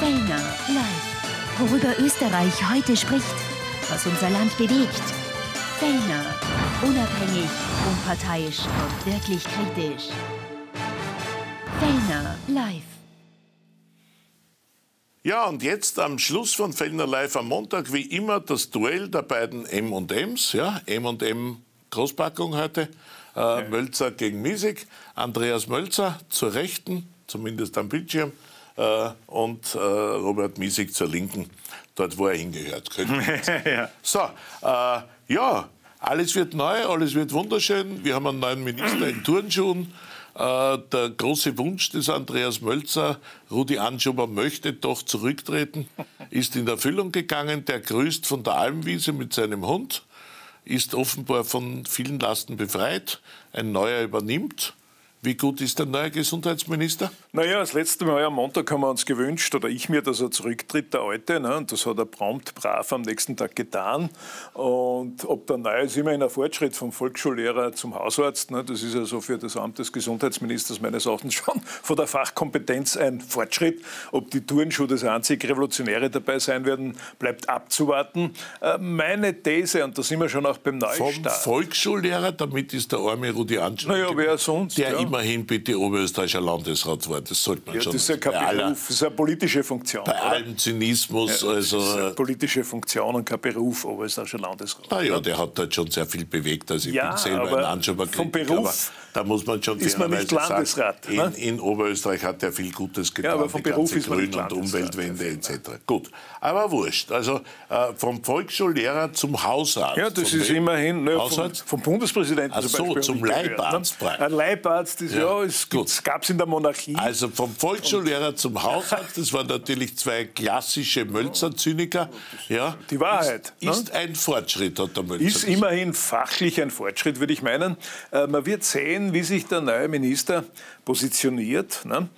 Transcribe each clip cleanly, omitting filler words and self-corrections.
Fellner live. Worüber Österreich heute spricht, was unser Land bewegt. Fellner. Unabhängig, unparteiisch und wirklich kritisch. Fellner live. Ja, und jetzt am Schluss von Fellner live am Montag, wie immer, das Duell der beiden M&Ms. Ja, M&M Großpackung heute. Mölzer gegen Misik. Andreas Mölzer zur Rechten, zumindest am Bildschirm. Und Robert Misik zur Linken, dort, wo er hingehört. Ja. So, ja, alles wird neu, alles wird wunderschön. Wir haben einen neuen Minister in Turnschuhen. Der große Wunsch des Andreas Mölzer, Rudi Anschober möchte doch zurücktreten, ist in Erfüllung gegangen. Der grüßt von der Almwiese mit seinem Hund, ist offenbar von vielen Lasten befreit. Ein neuer übernimmt. Wie gut ist der neue Gesundheitsminister? Naja, das letzte Mal am Montag haben wir uns gewünscht, oder ich mir, dass er zurücktritt, der Alte. Ne? Und das hat er prompt, brav am nächsten Tag getan. Und ob der Neue ist, immerhin ein Fortschritt vom Volksschullehrer zum Hausarzt. Ne? Das ist ja so für das Amt des Gesundheitsministers meines Erachtens schon von der Fachkompetenz ein Fortschritt. Ob die Turnschuhe das einzig Revolutionäre dabei sein werden, bleibt abzuwarten. Meine These, und da sind wir schon auch beim Neustart. Vom Volksschullehrer, damit ist der arme Rudi Anschober. Naja, wer sonst? Der ja. Immerhin bitte oberösterreichischer Landesrat war. Das sollte man ja, schon. Das ist ja kein Beruf, das ist eine politische Funktion. Bei allem Zynismus. Ja, also, das ist eine politische Funktion und kein Beruf oberösterreichischer Landesrat. Na ja, der hat halt schon sehr viel bewegt. Also ich ja, bin selber ein Anschoberkritiker. Vom Beruf da muss man schon ist man nicht Landesrat. Sagen, ne? In Oberösterreich hat er viel Gutes getan. Ja, aber vom Beruf ist man nicht Grün- und Umweltwende etc. Gut, aber wurscht. Also vom Volksschullehrer zum Hausarzt. Ja, das ist immerhin ne, vom Bundespräsidenten. Ach so, zum Leibarzt. Ein Leibarzt. Ja, es gab es in der Monarchie. Also vom Volksschullehrer zum Hausarzt, das waren natürlich zwei klassische Mölzer-Zyniker. Ja, die Wahrheit. Ist ein Fortschritt, hat der Mölzer gesagt. Ist immerhin fachlich ein Fortschritt, würde ich meinen. Man wird sehen, wie sich der neue Minister positioniert, ne?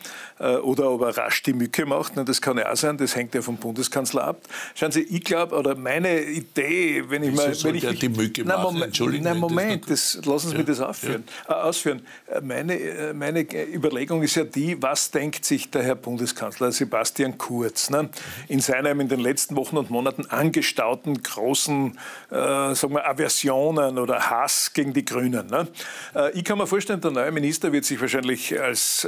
Oder ob er rasch die Mücke macht. Ne? Das kann ja auch sein, das hängt ja vom Bundeskanzler ab. Schauen Sie, ich glaube, oder meine Idee, wenn ich mal... Wenn ich mich, die Mücke na, machen? Entschuldigen Sie. Moment, das lassen Sie mich das ausführen. Ja. Ausführen. Meine Überlegung ist ja die, was denkt sich der Herr Bundeskanzler Sebastian Kurz, ne? In seinem in den letzten Wochen und Monaten angestauten großen sagen wir Aversionen oder Hass gegen die Grünen. Ne? Ich kann mir vorstellen, der neue Minister wird sich wahrscheinlich als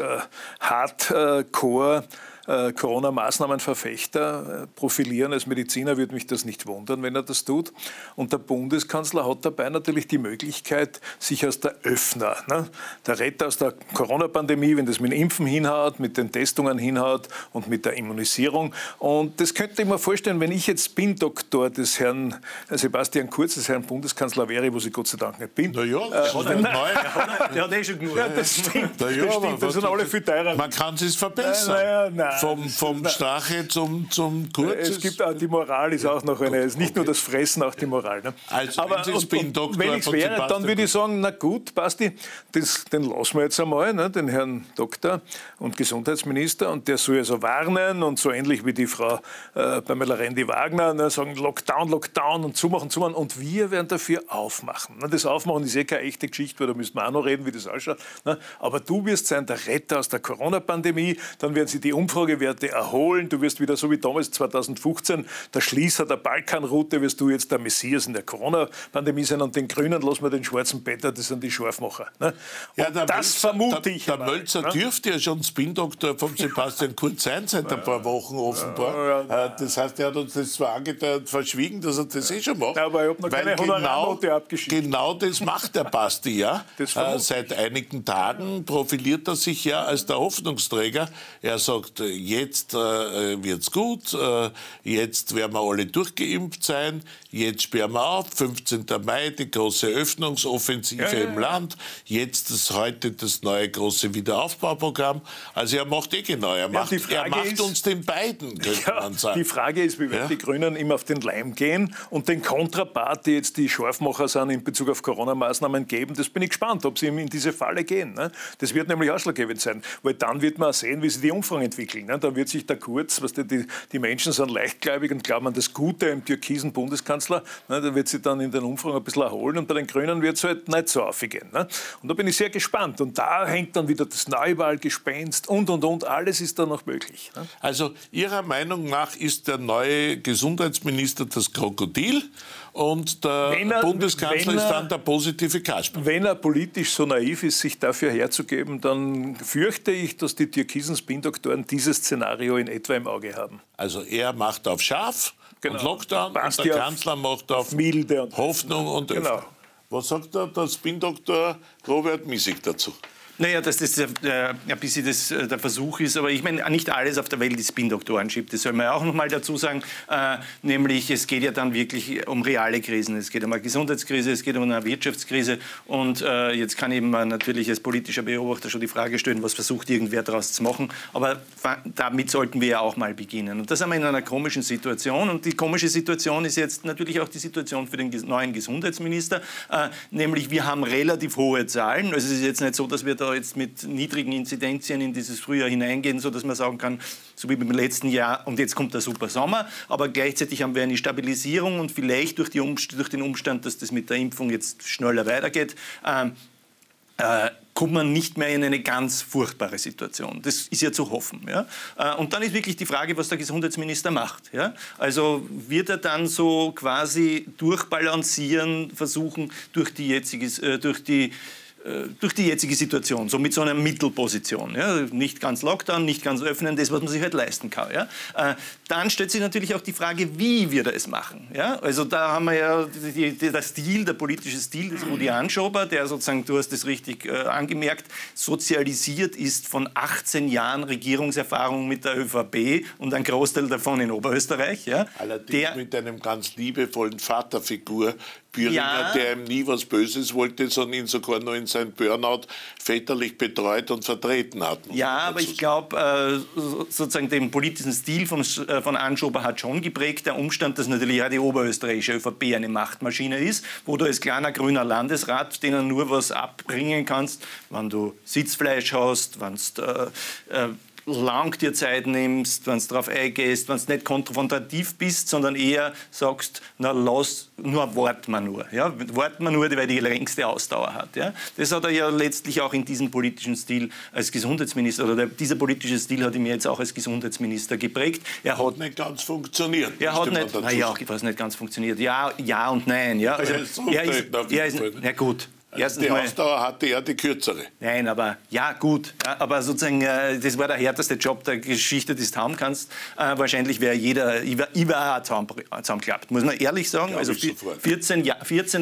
Hardcore Corona-Maßnahmenverfechter profilieren. Als Mediziner würde mich das nicht wundern, wenn er das tut. Und der Bundeskanzler hat dabei natürlich die Möglichkeit, sich als der Öffner, ne? Der Retter aus der Corona-Pandemie, wenn das mit Impfen hinhaut, mit den Testungen hinhaut und mit der Immunisierung. Und das könnte ich mir vorstellen, wenn ich jetzt Spin-Doktor des Herrn Sebastian Kurz, des Herrn Bundeskanzler wäre, was ich Gott sei Dank nicht bin. Na ja, der hat eh schon genug. Ja, das stimmt, ja, das stimmt. Das sind alle viel teurer. Man kann es verbessern. Naja, Vom Strache zum Kurz. Es gibt auch die Moral, ist auch noch eine. Es ist nicht nur das Fressen, auch die Moral. Ne? Also, aber wenn ich es wäre, dann würde ich sagen: Na gut, Basti, den lassen wir jetzt einmal, ne, den Herrn Doktor und Gesundheitsminister. Und der soll ja so warnen und so ähnlich wie die Frau Pamela Rendi-Wagner, ne, sagen: Lockdown, Lockdown und zumachen. Und wir werden dafür aufmachen. Ne? Das Aufmachen ist eh keine echte Geschichte, weil da müssen wir auch noch reden, wie das ausschaut. Ne? Aber du wirst sein, der Retter aus der Corona-Pandemie. Dann werden sie die Umfragewerte erholen. Du wirst wieder so wie damals 2015 der Schließer der Balkanroute, wirst du jetzt der Messias in der Corona-Pandemie sein, und den Grünen lassen wir den schwarzen Peter, das sind die Scharfmacher. Ne? Ja, das vermute ich. Der Mölzer dürfte ja schon Spin-Doktor von Sebastian Kurz sein, seit ein paar Wochen offenbar. Das heißt, er hat uns das zwar angedeutet, verschwiegen, dass er das eh schon macht. Ja, aber ich habe noch keine Honorarnote abgeschickt. Genau das macht der Basti, ja. Seit einigen Tagen profiliert er sich ja als der Hoffnungsträger. Er sagt, jetzt wird's gut, jetzt werden wir alle durchgeimpft sein, jetzt sperren wir auf, 15. Mai, die große Öffnungsoffensive im Land, jetzt heute das neue große Wiederaufbauprogramm. Also er macht eh genau, er macht uns den beiden, könnte man sagen. Die Frage ist, wie werden die Grünen ihm auf den Leim gehen und den Kontrapart, die jetzt die Scharfmacher sind, in Bezug auf Corona-Maßnahmen geben, das bin ich gespannt, ob sie ihm in diese Falle gehen. Ne? Das wird nämlich ausschlaggebend sein, weil dann wird man sehen, wie sie die Umfragen entwickeln. Kickel. Ne? Da wird sich der Kurz, was die Menschen sind leichtgläubig und glauben an das Gute im türkisen Bundeskanzler, ne? Da wird sich dann in den Umfragen ein bisschen erholen und bei den Grünen wird es halt nicht so aufgehen. Ne? Und da bin ich sehr gespannt. Und da hängt dann wieder das Neuwahlgespenst und. Alles ist dann noch möglich. Ne? Also Ihrer Meinung nach ist der neue Gesundheitsminister das Krokodil und der Bundeskanzler ist dann der positive Kasperl. Wenn er politisch so naiv ist, sich dafür herzugeben, dann fürchte ich, dass die Türkisen-Spin-Doktoren dieses Szenario in etwa im Auge haben. Also er macht auf scharf, genau, und Lockdown, und der Kanzler macht auf milde und Hoffnung und Öffnung. Genau. Was sagt der Spin-Doktor Robert Misik dazu? Naja, dass das ein bisschen der Versuch ist, aber ich meine, nicht alles auf der Welt ist Spin-Doktorenship, das soll man ja auch noch mal dazu sagen, nämlich es geht ja dann wirklich um reale Krisen, es geht um eine Gesundheitskrise, es geht um eine Wirtschaftskrise und jetzt kann eben natürlich als politischer Beobachter schon die Frage stellen, was versucht irgendwer daraus zu machen, aber damit sollten wir ja auch mal beginnen und das haben wir in einer komischen Situation und die komische Situation ist jetzt natürlich auch die Situation für den neuen Gesundheitsminister, nämlich wir haben relativ hohe Zahlen, also es ist jetzt nicht so, dass wir da jetzt mit niedrigen Inzidenzien in dieses Frühjahr hineingehen, sodass man sagen kann, so wie im letzten Jahr, und jetzt kommt der super Sommer, aber gleichzeitig haben wir eine Stabilisierung und vielleicht durch den Umstand, dass das mit der Impfung jetzt schneller weitergeht, kommt man nicht mehr in eine ganz furchtbare Situation. Das ist ja zu hoffen. Ja? Und dann ist wirklich die Frage, was der Gesundheitsminister macht. Ja? Also wird er dann so quasi durchbalancieren, versuchen, durch die jetzige Situation, so mit so einer Mittelposition. Ja? Nicht ganz Lockdown, nicht ganz öffnen, das, was man sich halt leisten kann. Ja? Dann stellt sich natürlich auch die Frage, wie wird er es machen? Ja? Also da haben wir ja der politische Stil des Rudi Anschober, der sozusagen, du hast es richtig angemerkt, sozialisiert ist von 18 Jahren Regierungserfahrung mit der ÖVP und ein Großteil davon in Oberösterreich. Ja? Allerdings mit einem ganz liebevollen Vaterfigur, Bühringer, ja, der ihm nie was Böses wollte, sondern ihn sogar nur in seinem Burnout väterlich betreut und vertreten hat. Ja, aber ich glaube, sozusagen den politischen Stil von Anschober hat schon geprägt der Umstand, dass natürlich auch die oberösterreichische ÖVP eine Machtmaschine ist, wo du als kleiner grüner Landesrat denen nur was abbringen kannst, wenn du Sitzfleisch hast, wenn du lang dir Zeit nimmst, wenn du darauf eingehst, wenn du nicht konfrontativ bist, sondern eher sagst, na lass, nur warten wir nur, weil die längste Ausdauer hat. Ja? Das hat er ja letztlich auch in diesem politischen Stil als Gesundheitsminister, oder dieser politische Stil hat ihn jetzt auch als Gesundheitsminister geprägt. Er hat nicht ganz funktioniert. Er hat nicht, naja, was nicht ganz funktioniert. Ja, ja und nein. Ja, also er ist na gut. Also die Ausdauer hatte er die kürzere. Nein, aber ja, gut. Aber sozusagen, das war der härteste Job der Geschichte des Zaumkanns. Wahrscheinlich wäre jeder über zusammengeklappt, muss man ehrlich sagen. Also 14,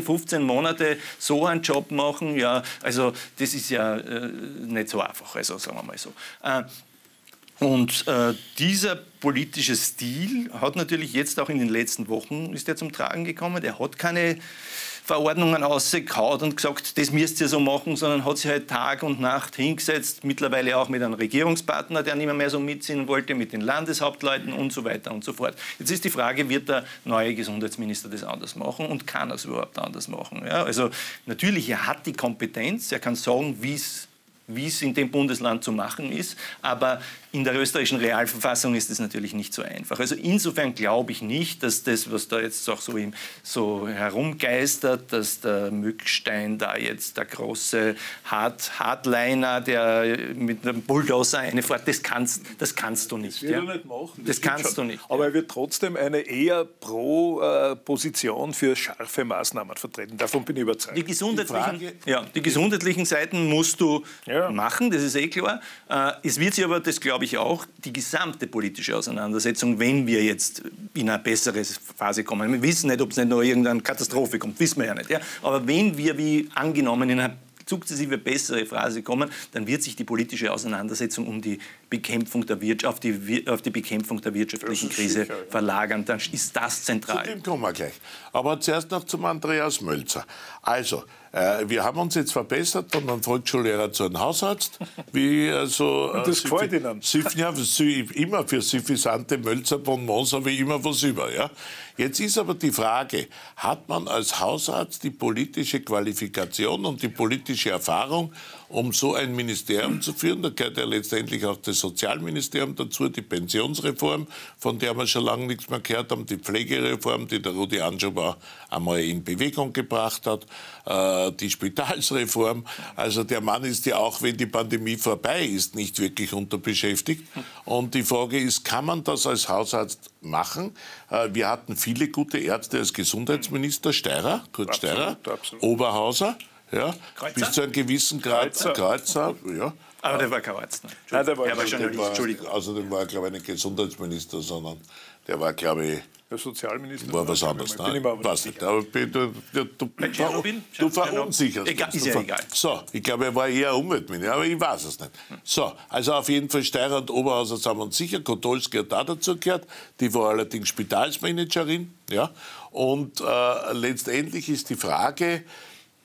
15 Monate so einen Job machen, ja, also das ist ja nicht so einfach, also sagen wir mal so. Und dieser politische Stil hat natürlich jetzt auch in den letzten Wochen, ist der zum Tragen gekommen, der hat keine Verordnungen ausgekaut und gesagt, das müsst ihr so machen, sondern hat sich halt Tag und Nacht hingesetzt, mittlerweile auch mit einem Regierungspartner, der nicht mehr so mitziehen wollte, mit den Landeshauptleuten und so weiter und so fort. Jetzt ist die Frage, wird der neue Gesundheitsminister das anders machen und kann er es überhaupt anders machen? Ja, also natürlich, er hat die Kompetenz, er kann sagen, wie es in dem Bundesland zu machen ist, aber in der österreichischen Realverfassung ist das natürlich nicht so einfach. Also insofern glaube ich nicht, dass das, was da jetzt auch so herumgeistert, dass der Mückstein da jetzt der große Hardliner, der mit einem Bulldozer eine Fahrt, das kannst du nicht. Das wird er nicht machen. Das kannst du nicht. Aber er wird trotzdem eine eher Pro-Position für scharfe Maßnahmen vertreten. Davon bin ich überzeugt. Die gesundheitlichen Seiten musst du machen, das ist eh klar. Es wird sich aber, das glaube ich auch, die gesamte politische Auseinandersetzung, wenn wir jetzt in eine bessere Phase kommen. Wir wissen nicht, ob es nicht noch irgendeine Katastrophe kommt, wissen wir ja nicht. Ja? Aber wenn wir, wie angenommen, in eine sukzessive bessere Phase kommen, dann wird sich die politische Auseinandersetzung um die Bekämpfung der Wirtschaft, auf die Bekämpfung der wirtschaftlichen Krise sicher, ja, verlagern. Dann ist das zentral. Zu dem kommen wir gleich. Aber zuerst noch zum Andreas Mölzer. Also, wir haben uns jetzt verbessert von einem Volksschullehrer zu einem Hausarzt. Und das gefällt Ihnen. Immer für suffisante Mölzer-Bonbons habe ich immer was über. Ja? Jetzt ist aber die Frage, hat man als Hausarzt die politische Qualifikation und die politische Erfahrung, um so ein Ministerium zu führen. Da gehört ja letztendlich auch das Sozialministerium dazu, die Pensionsreform, von der wir schon lange nichts mehr gehört haben, die Pflegereform, die der Rudi Anschober einmal in Bewegung gebracht hat, die Spitalsreform. Also der Mann ist ja auch, wenn die Pandemie vorbei ist, nicht wirklich unterbeschäftigt. Und die Frage ist, kann man das als Hausarzt machen? Wir hatten viele gute Ärzte als Gesundheitsminister, Steirer, Kurt Steirer, absolut. Oberhauser, ja, bis zu einem gewissen Grad. Kreuzer, ja. Aber der war kein Arzt. Nein, der war Entschuldigung. Außerdem war er, glaube ich, nicht Gesundheitsminister, sondern der war, glaube ich, der Sozialminister. War was anderes. Nein, bin ich weiß nicht. Aber du verunsicherst. Ist ja egal. So, ich glaube, er war eher Umweltminister, aber ich weiß es nicht. So, also auf jeden Fall Steirer und Oberhauser sind wir uns sicher. Kotolsky hat da dazu gehört. Die war allerdings Spitalsmanagerin. Ja. Und letztendlich ist die Frage,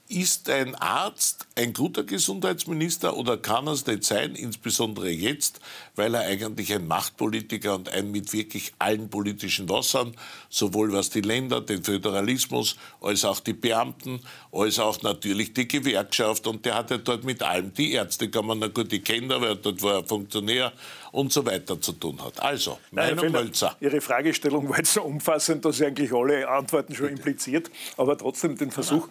ist ein Arzt ein guter Gesundheitsminister oder kann er es nicht sein, insbesondere jetzt, weil er eigentlich ein Machtpolitiker und ein mit wirklich allen politischen Wassern, sowohl was die Länder, den Föderalismus, als auch die Beamten, als auch natürlich die Gewerkschaft, und der hat ja dort mit allem, die Ärzte kann man, na gut, die kennt er, weil dort war er Funktionär und so weiter, zu tun hat. Also, Meinung Mölzer. Ihre Fragestellung war jetzt so umfassend, dass sie eigentlich alle Antworten schon impliziert, aber trotzdem den Versuch,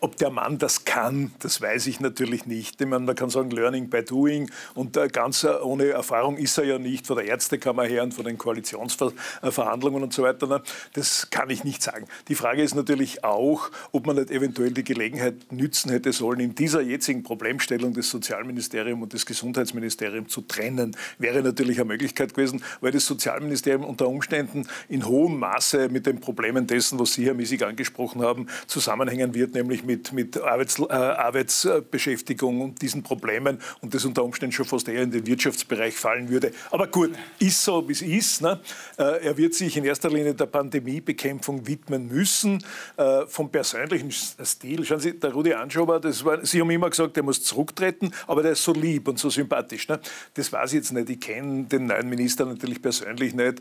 ob der Mann das kann, das weiß ich natürlich nicht. Ich meine, man kann sagen, Learning by Doing, und ganz ohne Erfahrung ist er ja nicht, von der Ärztekammer her und von den Koalitionsverhandlungen und so weiter. Das kann ich nicht sagen. Die Frage ist natürlich auch, ob man nicht eventuell die Gelegenheit nützen hätte sollen, in dieser jetzigen Problemstellung das Sozialministerium und das Gesundheitsministerium zu trennen. Wäre natürlich eine Möglichkeit gewesen, weil das Sozialministerium unter Umständen in hohem Maße mit den Problemen dessen, was Sie, Herr Misik, angesprochen haben, zusammenhängen wird, nämlich mit Arbeitsbeschäftigung und diesen Problemen, und das unter Umständen schon fast eher in den Wirtschaftsbereich fallen würde. Aber gut, ist so, wie es ist. Ne? Er wird sich in erster Linie der Pandemiebekämpfung widmen müssen, vom persönlichen Stil. Schauen Sie, der Rudi Anschober, Sie haben immer gesagt, er muss zurücktreten, aber der ist so lieb und so sympathisch. Ne? Das weiß ich jetzt nicht. Ich kenne den neuen Minister natürlich persönlich nicht,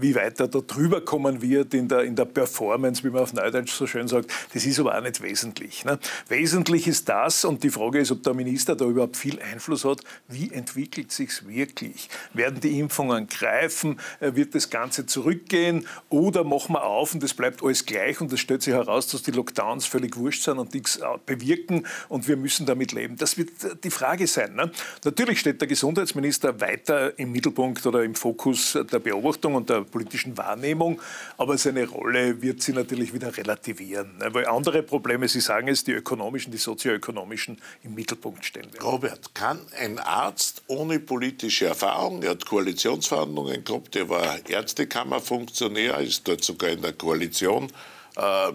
wie weit er da drüber kommen wird in der Performance, wie man auf Neudeutsch so schön sagt. Das ist aber auch nicht wesentlich. Ne? Wesentlich ist das, und die Frage ist, ob der Minister da überhaupt viel Einfluss hat, wie entwickelt sich es wirklich? Werden die Impfungen greifen? Wird das Ganze zurückgehen? Oder machen wir auf und das bleibt alles gleich, und es stellt sich heraus, dass die Lockdowns völlig wurscht sind und nichts bewirken und wir müssen damit leben? Das wird die Frage sein. Ne? Natürlich steht der Gesundheitsminister weiter im Mittelpunkt oder im Fokus der Beobachtung und der politischen Wahrnehmung, aber seine Rolle wird sie natürlich wieder relativieren, weil andere Probleme, Sie sagen es, die ökonomischen, die sozioökonomischen, im Mittelpunkt stehen werden. Robert, kann ein Arzt ohne politische Erfahrung, er hat Koalitionsverhandlungen gehabt, er war Ärztekammerfunktionär, ist dort sogar in der Koalition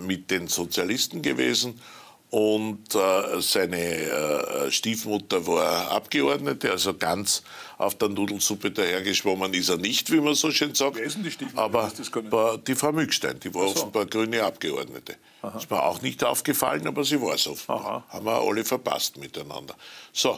mit den Sozialisten gewesen, und seine Stiefmutter war Abgeordnete, also ganz auf der Nudelsuppe dahergeschwommen ist er nicht, wie man so schön sagt. Wer ist denn die Stiefmutter? Aber die Frau Mückstein, die war offenbar grüne Abgeordnete. Aha. Ist mir auch nicht aufgefallen, aber sie war es offenbar. Aha. Haben wir alle verpasst miteinander. So,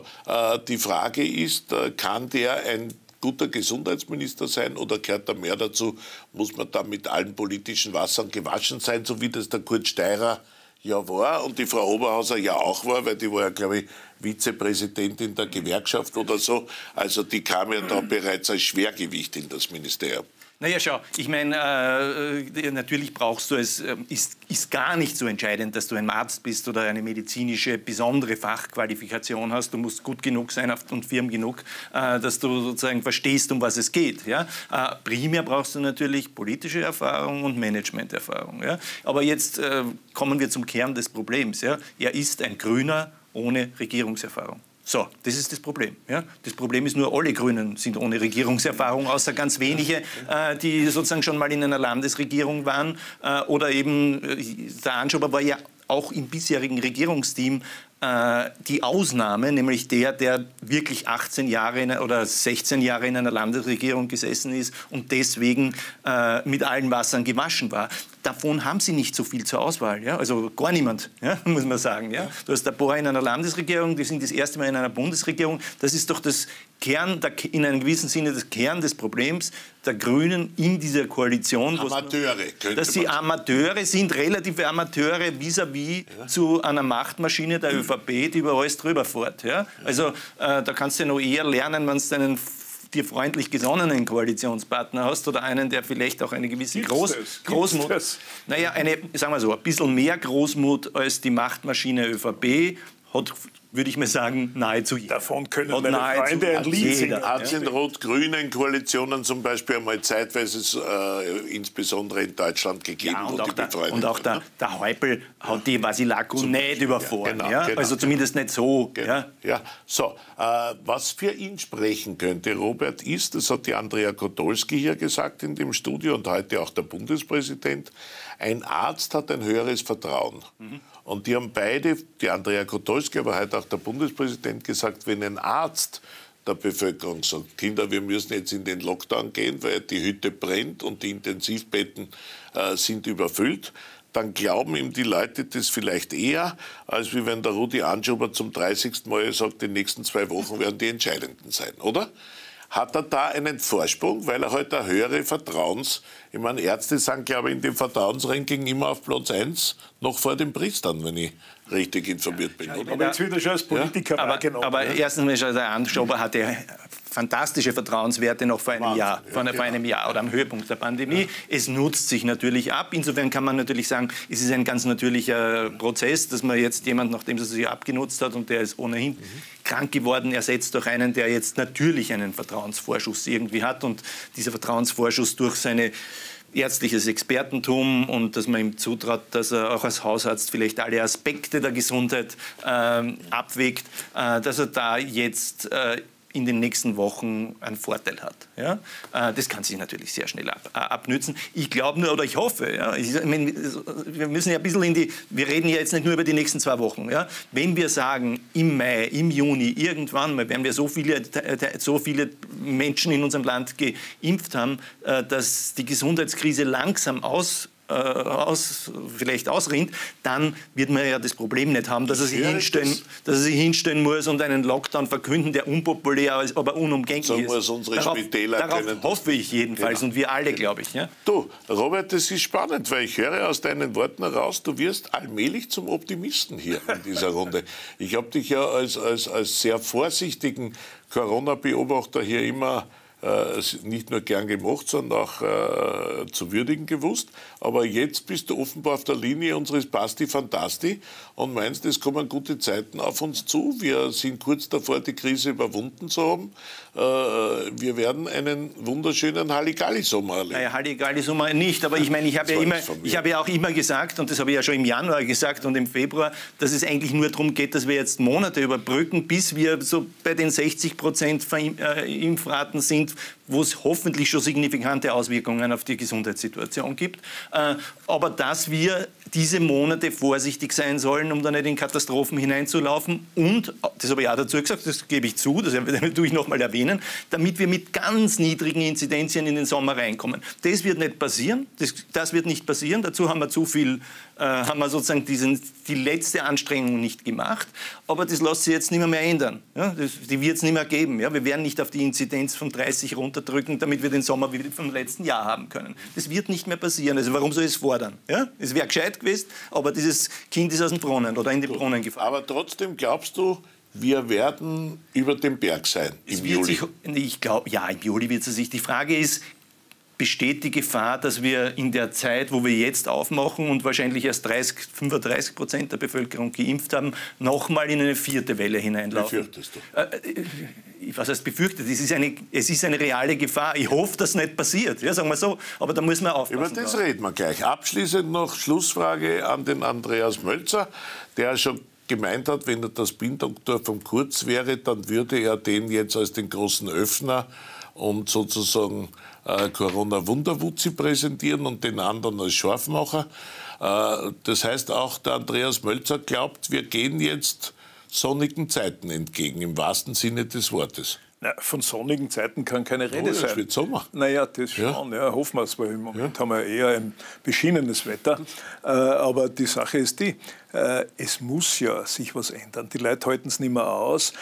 die Frage ist, kann der ein guter Gesundheitsminister sein oder gehört da mehr dazu? Muss man da mit allen politischen Wassern gewaschen sein, so wie das der Kurt Steirer ja war und die Frau Oberhauser ja auch war, weil die war ja, glaube ich, Vizepräsidentin der Gewerkschaft oder so. Also die kam ja da bereits als Schwergewicht in das Ministerium. Naja, schau, ich meine, natürlich brauchst du es, ist gar nicht so entscheidend, dass du ein Arzt bist oder eine medizinische besondere Fachqualifikation hast. Du musst gut genug sein und firm genug, dass du sozusagen verstehst, um was es geht. Ja? Primär brauchst du natürlich politische Erfahrung und Managementerfahrung. Ja? Aber jetzt kommen wir zum Kern des Problems. Ja? Er ist ein Grüner ohne Regierungserfahrung. So, das ist das Problem. Ja? Das Problem ist nur, alle Grünen sind ohne Regierungserfahrung, außer ganz wenige, die sozusagen schon mal in einer Landesregierung waren. Oder eben, der Anschober war ja auch im bisherigen Regierungsteam die Ausnahme, nämlich der wirklich 18 Jahre oder 16 Jahre in einer Landesregierung gesessen ist und deswegen mit allen Wassern gewaschen war. Davon haben sie nicht so viel zur Auswahl, ja? Also gar niemand, ja? Muss man sagen. Ja? Du hast ein paar in einer Landesregierung, die sind das erste Mal in einer Bundesregierung. Das ist doch das Kern, in einem gewissen Sinne das Kern des Problems der Grünen in dieser Koalition. Amateure, dass sie Amateure sind, relative Amateure vis-à-vis zu einer Machtmaschine der ÖVP. ÖVP, die über alles drüber fährt. Ja? Also da kannst du noch eher lernen, wenn es deinen dir freundlich gesonnenen Koalitionspartner hast oder einen, der vielleicht auch eine gewisse Großmut, naja, sagen wir so, ein bisschen mehr Großmut als die Machtmaschine ÖVP hat, würde ich mir sagen, nahezu jeder. Davon können meine Freunde ein Lied singen. Hat in rot-grünen Koalitionen zum Beispiel einmal zeitweise, insbesondere in Deutschland, gegeben. Ja, und, auch der Häupl hat die Vasilakku nicht überfahren. Ja, genau, ja? Genau, also zumindest nicht so. Genau, ja? Ja. So, was für ihn sprechen könnte, Robert, ist, das hat die Andrea Kotolsky hier gesagt in dem Studio und heute auch der Bundespräsident, ein Arzt hat ein höheres Vertrauen. Mhm. Und die haben beide, die Andrea Kotolsky, aber heute auch der Bundespräsident, gesagt, wenn ein Arzt der Bevölkerung sagt, Kinder, wir müssen jetzt in den Lockdown gehen, weil die Hütte brennt und die Intensivbetten sind überfüllt, dann glauben ihm die Leute das vielleicht eher, als wie wenn der Rudi Anschober zum 30. Mal sagt, die nächsten 2 Wochen werden die entscheidenden sein, oder? Hat er da einen Vorsprung, weil er heute halt eine höhere Vertrauens... Ich meine, Ärzte sind, glaube ich, in dem Vertrauensranking immer auf Platz 1, noch vor den Priestern, wenn ich richtig informiert bin. Oder? Aber jetzt wieder schon als Politiker wahrgenommen. Aber erstens, der Anschober hatte fantastische Vertrauenswerte noch vor einem Jahr, oder am Höhepunkt der Pandemie. Ja. Es nutzt sich natürlich ab. Insofern kann man natürlich sagen, es ist ein ganz natürlicher Prozess, dass man jetzt jemanden, nachdem er sich abgenutzt hat und der ist ohnehin krank geworden, ersetzt durch einen, der jetzt natürlich einen Vertrauensvorschuss irgendwie hat und dieser Vertrauensvorschuss durch seine ärztliches Expertentum und dass man ihm zutraut, dass er auch als Hausarzt vielleicht alle Aspekte der Gesundheit abwägt, dass er da jetzt in den nächsten Wochen einen Vorteil hat. Ja? Das kann sich natürlich sehr schnell abnützen. Ich glaube nur, oder ich hoffe, ja? Ich meine, wir müssen ja ein bisschen in die, wir reden ja jetzt nicht nur über die nächsten 2 Wochen. Ja? Wenn wir sagen, im Mai, im Juni, irgendwann mal werden wir so viele Menschen in unserem Land geimpft haben, dass die Gesundheitskrise langsam ausrinnt, dann wird man ja das Problem nicht haben, dass er sich hinstellen muss und einen Lockdown verkünden, der unpopulär ist, aber unumgänglich ist. So muss unsere Spitäler können. Darauf hoffe ich jedenfalls, genau. Und wir alle, glaube ich. Ja? Du, Robert, das ist spannend, weil ich höre aus deinen Worten heraus, du wirst allmählich zum Optimisten hier in dieser Runde. Ich habe dich ja als sehr vorsichtigen Corona-Beobachter hier immer nicht nur gern gemacht, sondern auch zu würdigen gewusst. Aber jetzt bist du offenbar auf der Linie unseres Basti Fantasti und meinst, es kommen gute Zeiten auf uns zu. Wir sind kurz davor, die Krise überwunden zu haben. Wir werden einen wunderschönen Halligalli-Sommer erleben. Naja, Halligalli-Sommer nicht, aber ich meine, ich habe ja auch immer gesagt, und das habe ich ja schon im Januar gesagt und im Februar, dass es eigentlich nur darum geht, dass wir jetzt Monate überbrücken, bis wir so bei den 60% Impfraten sind, wo es hoffentlich schon signifikante Auswirkungen auf die Gesundheitssituation gibt. Aber dass wir diese Monate vorsichtig sein sollen, um da nicht in Katastrophen hineinzulaufen. Und, das habe ich auch dazu gesagt, das gebe ich zu, das tue ich nochmal erwähnen, damit wir mit ganz niedrigen Inzidenzien in den Sommer reinkommen. Das wird nicht passieren, das wird nicht passieren. Dazu haben wir zu viel, haben wir sozusagen die letzte Anstrengung nicht gemacht. Aber das lässt sich jetzt nicht mehr ändern. Ja? Die wird es nicht mehr geben. Ja? Wir werden nicht auf die Inzidenz von 30 runterdrücken, damit wir den Sommer wie vom letzten Jahr haben können. Das wird nicht mehr passieren. Also warum soll ich es fordern? Ja? Es wäre gescheit gewesen, aber dieses Kind ist aus dem Brunnen oder in den Brunnen gefallen. Aber trotzdem glaubst du, wir werden über den Berg sein im Juli? Ich glaube, ja, im Juli wird es sich. Die Frage ist, besteht die Gefahr, dass wir in der Zeit, wo wir jetzt aufmachen und wahrscheinlich erst 35% der Bevölkerung geimpft haben, nochmal in eine 4. Welle hineinlaufen? Befürchtest du? Was heißt befürchtet? Es ist eine reale Gefahr. Ich hoffe, dass es nicht passiert, ja, sagen wir so. Aber da muss man aufpassen. Über das reden wir gleich. Abschließend noch Schlussfrage an den Andreas Mölzer, der schon gemeint hat, wenn er das Bindungstor von Kurz wäre, dann würde er den jetzt als den großen Öffner und sozusagen Corona-Wunderwutzi präsentieren und den anderen als Scharfmacher. Das heißt, auch der Andreas Mölzer glaubt, wir gehen jetzt sonnigen Zeiten entgegen, im wahrsten Sinne des Wortes. Na, von sonnigen Zeiten kann keine Rede sein. Es wird Sommer. Naja, das schon. Ja. Ja, hoffen wir es, weil im Moment haben wir eher ein beschienenes Wetter. Aber die Sache ist die, es muss ja sich was ändern. Die Leute halten es nicht mehr aus.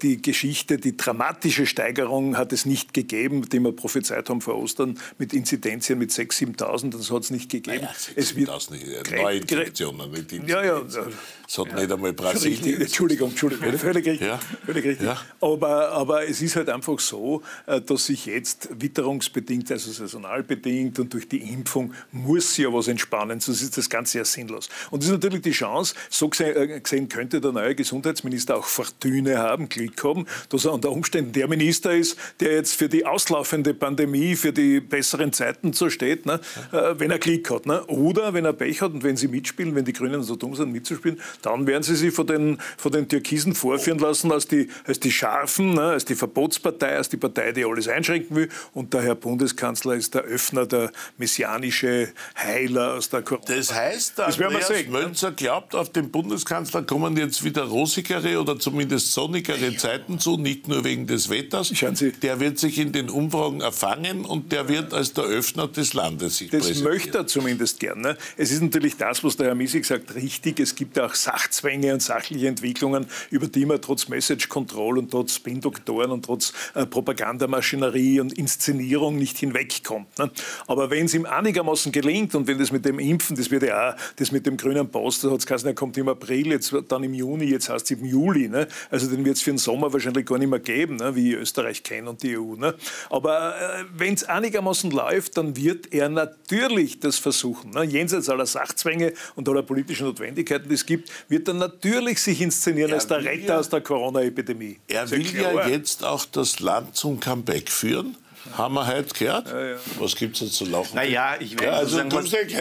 Die Geschichte, die dramatische Steigerung hat es nicht gegeben, die wir prophezeit haben vor Ostern, mit Inzidenzien mit 6.000, 7.000, das hat es nicht gegeben. Naja, 6.000, neue Infektionen mit Inzidenz. Ja, ja. Das hat nicht einmal Brasilien. Entschuldigung. Völlig richtig. Ja. Völlig richtig. Ja. Aber es ist halt einfach so, dass sich jetzt witterungsbedingt, also saisonal bedingt und durch die Impfung muss ja was entspannen, sonst ist das Ganze ja sinnlos. Und das ist natürlich die Chance, so gesehen könnte der neue Gesundheitsminister auch Fortune haben, Glück haben, dass er unter Umständen der Minister ist, der jetzt für die auslaufende Pandemie, für die besseren Zeiten so steht, ne? Wenn er Glück hat. Ne? Oder wenn er Pech hat und wenn sie mitspielen, wenn die Grünen so dumm sind mitzuspielen, dann werden sie sich von den Türkisen vorführen lassen als die Scharfen, ne? Als die Verbotspartei, als die Partei, die alles einschränken will. Und der Herr Bundeskanzler ist der Öffner, der messianische Heiler aus der Corona. Das heißt, Andreas Mölzer glaubt, auf den Bundeskanzler kommen jetzt wieder rosigere oder zumindest sonnigere Zeiten zu, nicht nur wegen des Wetters. Schauen Sie, der wird sich in den Umfragen erfangen und der wird als der Öffner des Landes sich präsentieren. Das möchte er zumindest gerne. Es ist natürlich das, was der Herr Misik sagt, richtig. Es gibt auch Sachzwänge und sachliche Entwicklungen, über die man trotz Message Control und trotz Spin-Doktoren und trotz Propagandamaschinerie und Inszenierung nicht hinwegkommt. Ne? Aber wenn es ihm einigermaßen gelingt und wenn das mit dem Impfen, das wird ja auch, das mit dem grünen Pass, das hat es geheißen, er kommt im April, jetzt dann im Juni, jetzt heißt es im Juli. Ne? Also den wird es für den Sommer wahrscheinlich gar nicht mehr geben, ne? Wie Österreich kennt und die EU. Ne? Aber wenn es einigermaßen läuft, dann wird er natürlich das versuchen. Ne? Jenseits aller Sachzwänge und aller politischen Notwendigkeiten, die es gibt, wird er natürlich sich inszenieren als der Retter aus der Corona-Epidemie. Er will ja jetzt auch das Land zum Comeback führen. Haben wir heute gehört? Ja, ja. Was gibt es jetzt zu lachen? Naja, ich will also sagen,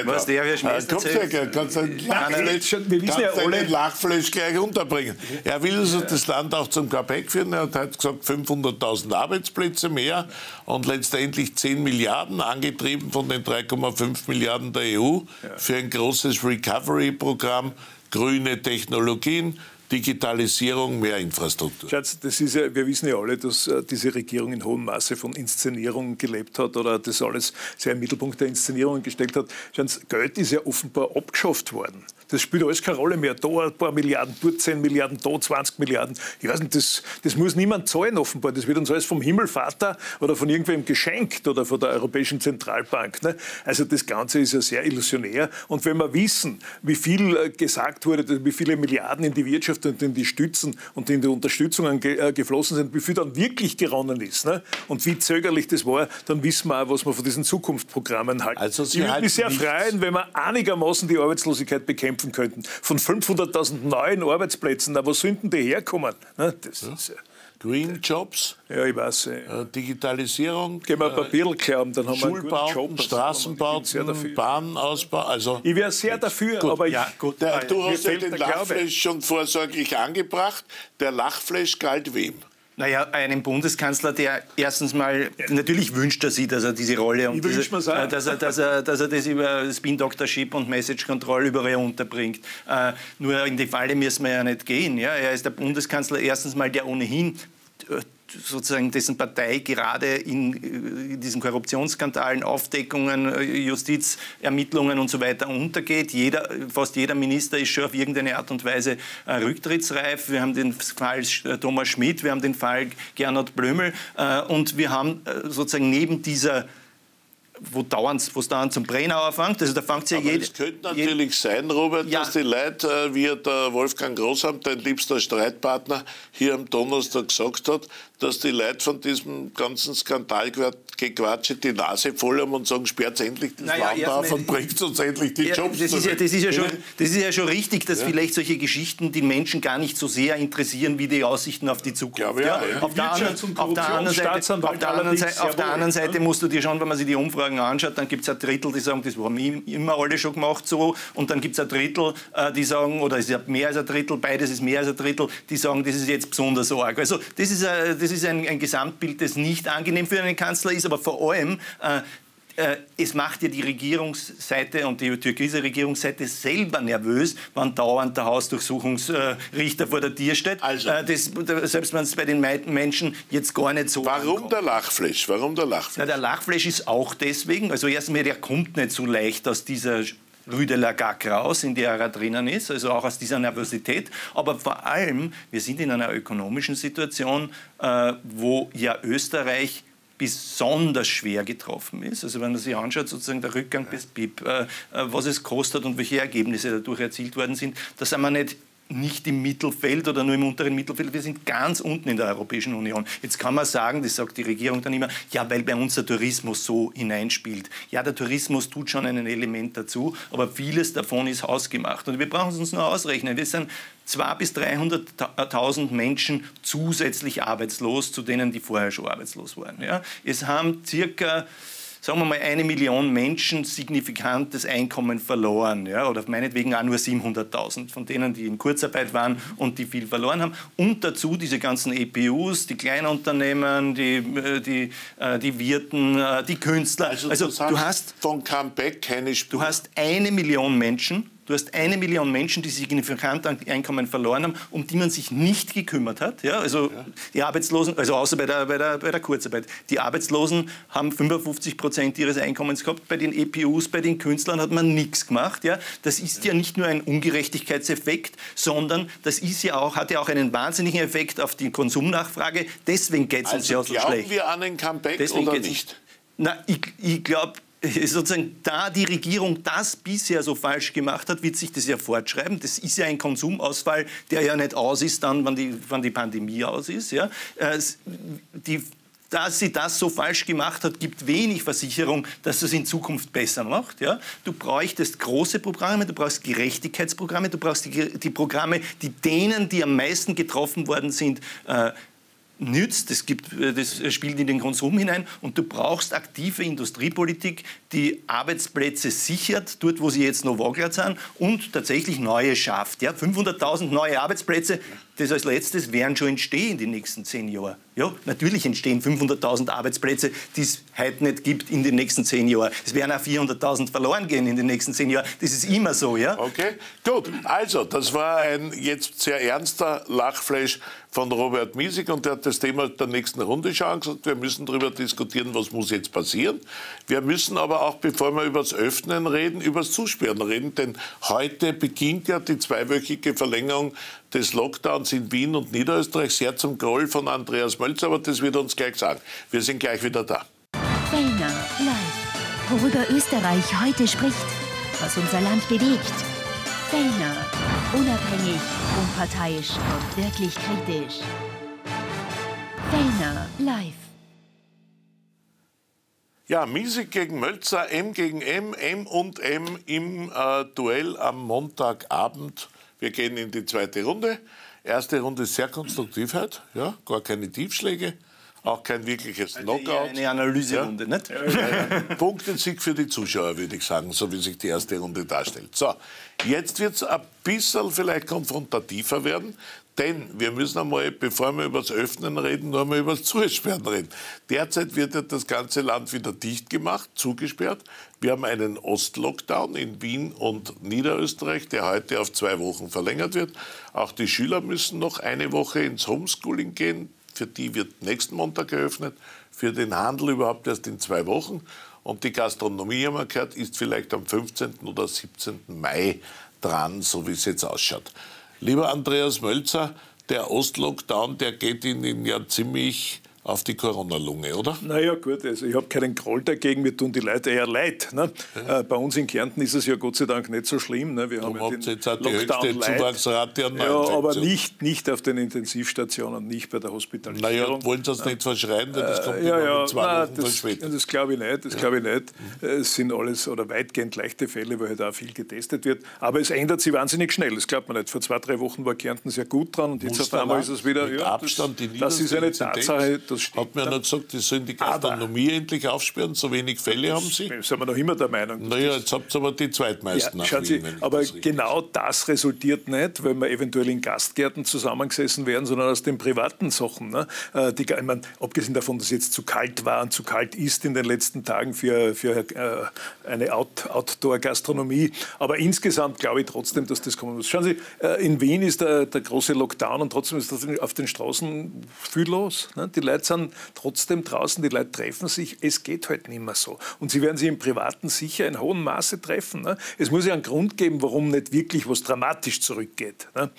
was der Herr Schmelzer erzählt. Kannst du einen Lachfleisch gleich unterbringen? Er will also das Land auch zum Comeback führen. Er hat heute gesagt, 500.000 Arbeitsplätze mehr und letztendlich 10 Milliarden, angetrieben von den 3,5 Milliarden der EU, für ein großes Recovery-Programm, grüne Technologien, Digitalisierung, mehr Infrastruktur. Schatz, das ist ja, wir wissen ja alle, dass diese Regierung in hohem Maße von Inszenierung gelebt hat oder das alles sehr im Mittelpunkt der Inszenierung gestellt hat. Schatz, Geld ist ja offenbar abgeschafft worden. Das spielt alles keine Rolle mehr. Da ein paar Milliarden, dort 10 Milliarden, da 20 Milliarden. Ich weiß nicht, das muss niemand zahlen offenbar. Das wird uns alles vom Himmelvater oder von irgendwem geschenkt oder von der Europäischen Zentralbank. Ne? Also das Ganze ist ja sehr illusionär. Und wenn wir wissen, wie viel gesagt wurde, wie viele Milliarden in die Wirtschaft und in die Stützen und in die Unterstützungen geflossen sind, wie viel dann wirklich geronnen ist, ne? Und wie zögerlich das war, dann wissen wir auch, was wir von diesen Zukunftsprogrammen halten. Also ich würde mich sehr freuen, wenn wir einigermaßen die Arbeitslosigkeit bekämpfen könnten. Von 500.000 neuen Arbeitsplätzen, na, wo sind denn die herkommen? Na, das ist ja. Green Jobs, ja, ich weiß, Digitalisierung, gehen wir Papier klauen, dann haben wir einen guten Job, Straßenbauten, Bahnausbau. Also ich wäre sehr dafür, gut. Aber ja, gut, du hast ja den Lachflash schon vorsorglich angebracht. Der Lachflash galt wem? Naja, einem Bundeskanzler, der erstens mal, natürlich wünscht er sich, dass er diese Rolle und diese, dass er das über Spin-Doctorship und Message-Control überall unterbringt. Nur in die Falle müssen wir ja nicht gehen. Ja? Er ist der Bundeskanzler erstens mal, der ohnehin sozusagen dessen Partei gerade in diesen Korruptionsskandalen, Aufdeckungen, Justizermittlungen und so weiter untergeht. Fast jeder Minister ist schon auf irgendeine Art und Weise rücktrittsreif. Wir haben den Fall Thomas Schmidt, wir haben den Fall Gernot Blömel und wir haben sozusagen neben dieser, wo es dauernd zum Brenner anfängt. Also da fängt ja jeder. Es könnte natürlich sein, Robert, ja, dass die Leute, wie der Wolfgang Großhaupt, dein liebster Streitpartner, hier am Donnerstag gesagt hat, dass die Leute von diesem ganzen Skandal gequatscht die Nase voll haben und sagen, sperrt endlich das Land auf und bringt uns endlich die Jobs zurück. Das ist ja schon richtig, dass vielleicht solche Geschichten die Menschen gar nicht so sehr interessieren, wie die Aussichten auf die Zukunft. Auf der anderen Seite musst du dir schon, wenn man sich die Umfragen anschaut, dann gibt es ein Drittel, die sagen, das haben immer alle schon gemacht so, und dann gibt es ein Drittel, die sagen, oder es ist mehr als ein Drittel, beides ist mehr als ein Drittel, die sagen, das ist jetzt besonders arg. Also das ist ein Gesamtbild, das nicht angenehm für einen Kanzler ist, aber vor allem, es macht ja die Regierungsseite und die türkise Regierungsseite selber nervös, wann dauernd der Hausdurchsuchungsrichter vor der Tür steht. Also, selbst wenn es bei den Menschen jetzt gar nicht so ankommt. Der Lachflash? Warum der Lachflash? Na, der Lachflash ist auch deswegen, also erstmal, der kommt nicht so leicht aus dieser Rue de la Gare raus, in der er drinnen ist, also auch aus dieser Nervosität. Aber vor allem, wir sind in einer ökonomischen Situation, wo ja Österreich besonders schwer getroffen ist. Also wenn man sich anschaut, sozusagen der Rückgang des BIP, was es kostet und welche Ergebnisse dadurch erzielt worden sind, da sind wir nicht im Mittelfeld oder nur im unteren Mittelfeld, wir sind ganz unten in der Europäischen Union. Jetzt kann man sagen, das sagt die Regierung dann immer, ja, weil bei uns der Tourismus so hineinspielt. Ja, der Tourismus tut schon ein Element dazu, aber vieles davon ist hausgemacht. Und wir brauchen es uns nur ausrechnen. Wir sind 200.000 bis 300.000 Menschen zusätzlich arbeitslos, zu denen, die vorher schon arbeitslos waren. Ja? Es haben circa, sagen wir mal, 1 Million Menschen signifikantes Einkommen verloren, ja, oder meinetwegen auch nur 700.000 von denen, die in Kurzarbeit waren und die viel verloren haben. Und dazu diese ganzen EPUs, die Kleinunternehmen, die Wirten, die Künstler. Also du hast von Comeback keine Spur. Du hast 1 Million Menschen. Du hast 1 Million Menschen, die signifikant an Einkommen verloren haben, um die man sich nicht gekümmert hat. Ja, also ja. Die Arbeitslosen, also außer bei der Kurzarbeit, die Arbeitslosen haben 55% ihres Einkommens gehabt. Bei den EPUs, bei den Künstlern hat man nichts gemacht. Ja, das ist ja nicht nur ein Ungerechtigkeitseffekt, sondern das ist ja auch, hat ja auch einen wahnsinnigen Effekt auf die Konsumnachfrage. Deswegen geht es uns ja so schlecht. Glauben wir an ein Comeback deswegen oder nicht? Na, ich glaube, sozusagen, da die Regierung das bisher so falsch gemacht hat, wird sich das ja fortschreiben. Das ist ja ein Konsumausfall, der ja nicht aus ist dann, wann die Pandemie aus ist. Ja. Dass sie das so falsch gemacht hat, gibt wenig Versicherung, dass es in Zukunft besser macht. Ja? Du bräuchtest große Programme, du brauchst Gerechtigkeitsprogramme, du brauchst die Programme, die denen, die am meisten getroffen worden sind, nützt, das spielt in den Konsum hinein, und du brauchst aktive Industriepolitik, die Arbeitsplätze sichert, dort, wo sie jetzt noch wackelt sind, und tatsächlich neue schafft. Ja, 500.000 neue Arbeitsplätze, das als letztes werden schon entstehen in den nächsten 10 Jahren. Ja, natürlich entstehen 500.000 Arbeitsplätze, die es heute nicht gibt, in den nächsten 10 Jahren. Es werden auch 400.000 verloren gehen in den nächsten 10 Jahren. Das ist immer so, ja. Okay, gut. Also, das war ein jetzt sehr ernster Lachflash von Robert Misik, und der hat das Thema der nächsten Runde schon gesagt. Wir müssen darüber diskutieren, was muss jetzt passieren. Wir müssen aber auch, bevor wir über das Öffnen reden, über das Zusperren reden, denn heute beginnt ja die 2-wöchige Verlängerung des Lockdowns in Wien und Niederösterreich, sehr zum Groll von Andreas Mölzer, aber das wird er uns gleich sagen. Wir sind gleich wieder da. Fellner live, worüber Österreich heute spricht, was unser Land bewegt. Fellner, unabhängig, unparteiisch und wirklich kritisch. Fellner live. Ja, Misik gegen Mölzer, M gegen M, M und M im Duell am Montagabend. Wir gehen in die zweite Runde. Erste Runde sehr konstruktiv heute, ja, gar keine Tiefschläge, auch kein wirkliches Knockout. Eine Analyserunde, ja. Nicht? Ja. Punktensieg für die Zuschauer, würde ich sagen, so wie sich die erste Runde darstellt. So, jetzt wird es ein bisschen vielleicht konfrontativer werden, denn wir müssen einmal, bevor wir über das Öffnen reden, nur einmal über das Zusperren reden. Derzeit wird ja das ganze Land wieder dicht gemacht, zugesperrt. Wir haben einen Ostlockdown in Wien und Niederösterreich, der heute auf 2 Wochen verlängert wird. Auch die Schüler müssen noch 1 Woche ins Homeschooling gehen. Für die wird nächsten Montag geöffnet, für den Handel überhaupt erst in 2 Wochen. Und die Gastronomie, haben wir gehört, ist vielleicht am 15. oder 17. Mai dran, so wie es jetzt ausschaut. Lieber Andreas Mölzer, der Ostlockdown, der geht Ihnen ja ziemlich auf die Corona-Lunge, oder? Naja, gut, also ich habe keinen Groll dagegen, wir tun die Leute eher leid. Ne? Ja. Bei uns in Kärnten ist es ja Gott sei Dank nicht so schlimm. Ne? Wir haben ja den jetzt auch die höchste Zuwachsrate an Neuinfektionen. Ja, aber nicht auf den Intensivstationen, nicht bei der Hospitalisierung. Naja, wollen Sie das nicht verschreien, denn das kommt immer mit 2 Wochen verspätet. Das glaube ich nicht, Es sind alles oder weitgehend leichte Fälle, weil halt auch viel getestet wird. Aber es ändert sich wahnsinnig schnell, das glaubt man nicht. Vor 2, 3 Wochen war Kärnten sehr gut dran, und jetzt auf einmal ist es wieder... Ja, Abstand, das ist eine Tatsache... Das hat mir einer gesagt, die sollen die Gastronomie endlich aufsperren, so wenig Fälle haben sie. Sind wir noch immer der Meinung. Naja, jetzt habt ihr aber die zweitmeisten. Ja, schauen Sie, aber genau das resultiert nicht, weil wir eventuell in Gastgärten zusammengesessen werden, sondern aus den privaten Sachen. Ne? Ich meine, abgesehen davon, dass es jetzt zu kalt war und zu kalt ist in den letzten Tagen für eine Outdoor-Gastronomie. Aber insgesamt glaube ich trotzdem, dass das kommen muss. Schauen Sie, in Wien ist der große Lockdown, und trotzdem ist das auf den Straßen viel los. Ne? Die Leute Leute sind trotzdem draußen, die Leute treffen sich, es geht halt nicht mehr so. Und sie werden sich im Privaten sicher in hohem Maße treffen. Ne? Es muss ja einen Grund geben, warum nicht wirklich was dramatisch zurückgeht. Ne?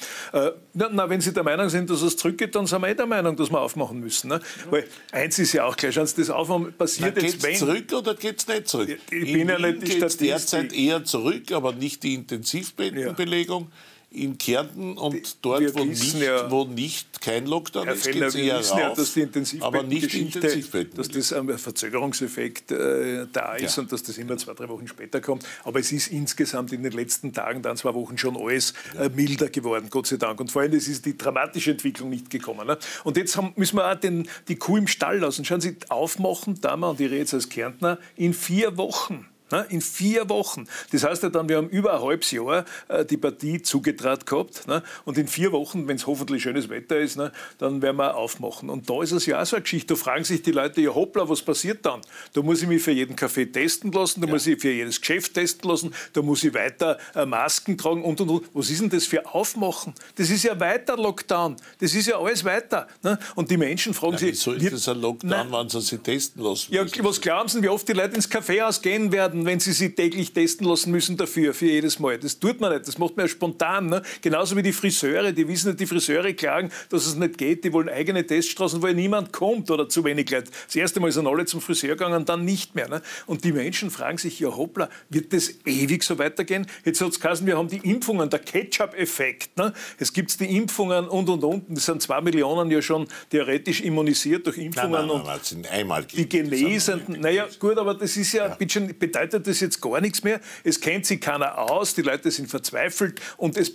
Na, wenn Sie der Meinung sind, dass es zurückgeht, dann sind wir der Meinung, dass wir aufmachen müssen. Ne? Weil eins ist ja auch gleich, schauen Sie, das Aufmachen passiert na, jetzt, wenn... zurück oder geht es nicht zurück? Ich bin ja nicht die Statistik. Derzeit eher zurück, aber nicht die Intensivbettenbelegung. Ja. In Kärnten und die, dort, wo nicht kein Lockdown ist, geht es eher rauf, ja, dass die Intensivbetten, dass das ein Verzögerungseffekt da ist, ja, und dass das immer 2-3 Wochen später kommt. Aber es ist insgesamt in den letzten Tagen, dann 2 Wochen schon alles milder geworden, Gott sei Dank. Und vor allem, es ist die dramatische Entwicklung nicht gekommen. Ne? Und jetzt müssen wir auch die Kuh im Stall lassen. Schauen Sie, aufmachen, und ich rede jetzt als Kärntner, in 4 Wochen. In 4 Wochen. Das heißt ja dann, wir haben über ein halbes Jahr die Partie zugetraut gehabt. Ne? Und in 4 Wochen, wenn es hoffentlich schönes Wetter ist, ne, dann werden wir aufmachen. Und da ist es ja auch so eine Geschichte. Da fragen sich die Leute, ja hoppla, was passiert dann? Da muss ich mich für jeden Kaffee testen lassen, da muss ich für jedes Geschäft testen lassen, da muss ich weiter Masken tragen und. Was ist denn das für Aufmachen? Das ist ja weiter Lockdown. Das ist ja alles weiter. Ne? Und die Menschen fragen sich... Wieso ist das ein Lockdown, wenn sie sich testen lassen müssen? Ja, was glauben Sie, wie oft die Leute ins Kaffeehaus gehen werden, wenn sie sich täglich testen lassen müssen dafür, für jedes Mal. Das tut man nicht, das macht man ja spontan. Ne? Genauso wie die Friseure, die wissen nicht, die Friseure klagen, dass es nicht geht, die wollen eigene Teststraßen, wo ja niemand kommt oder zu wenig Leute. Das erste Mal sind alle zum Friseur gegangen, dann nicht mehr. Ne? Und die Menschen fragen sich, ja hoppla, wird das ewig so weitergehen? Jetzt hat es geheißen, wir haben die Impfungen, der Ketchup-Effekt. Ne? Es gibt die Impfungen und. Das sind 2 Millionen ja schon theoretisch immunisiert durch Impfungen. Nein, das sind einmal die Genesenden, naja gut, aber das ist ja ein bisschen bedeutet das jetzt gar nichts mehr. Es kennt sich keiner aus, die Leute sind verzweifelt und es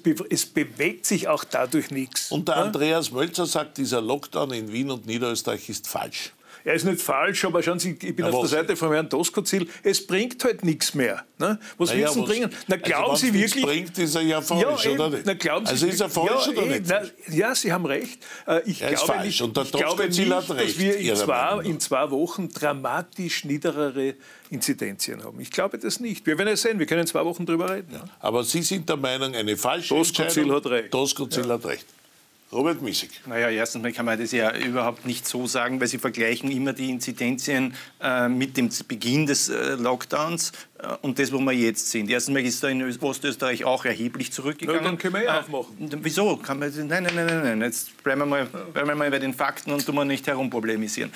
bewegt sich auch dadurch nichts. Und der Andreas Mölzer sagt, dieser Lockdown in Wien und Niederösterreich ist falsch. Er ist nicht falsch, aber schauen Sie, ich bin auf der Seite von Herrn Doskozil, es bringt halt nichts mehr. Ne? Was willst du bringen? Na, glauben Sie wirklich... bringt, ist er ja falsch, ja, oder nicht? Na, also ist er falsch oder nicht? Na, ja, Sie haben recht. Ich glaube ist falsch. Nicht, und der Doskozil hat recht, dass wir in zwei Wochen dramatisch niedrigere Inzidenzien haben. Ich glaube das nicht. Wir werden es sehen, wir können in 2 Wochen drüber reden. Ja. Aber Sie sind der Meinung, eine falsche Entscheidung... Doskozil hat recht. Robert Misik. Naja, erstens mal kann man das ja überhaupt nicht so sagen, weil Sie vergleichen immer die Inzidenzien mit dem Beginn des Lockdowns und das, wo wir jetzt sind. Erstens mal ist da in Ostösterreich auch erheblich zurückgegangen. Ja, dann können wir ja aufmachen. Wieso? Kann man, nein. Jetzt bleiben wir mal bei den Fakten und tun wir nicht herumproblemisieren.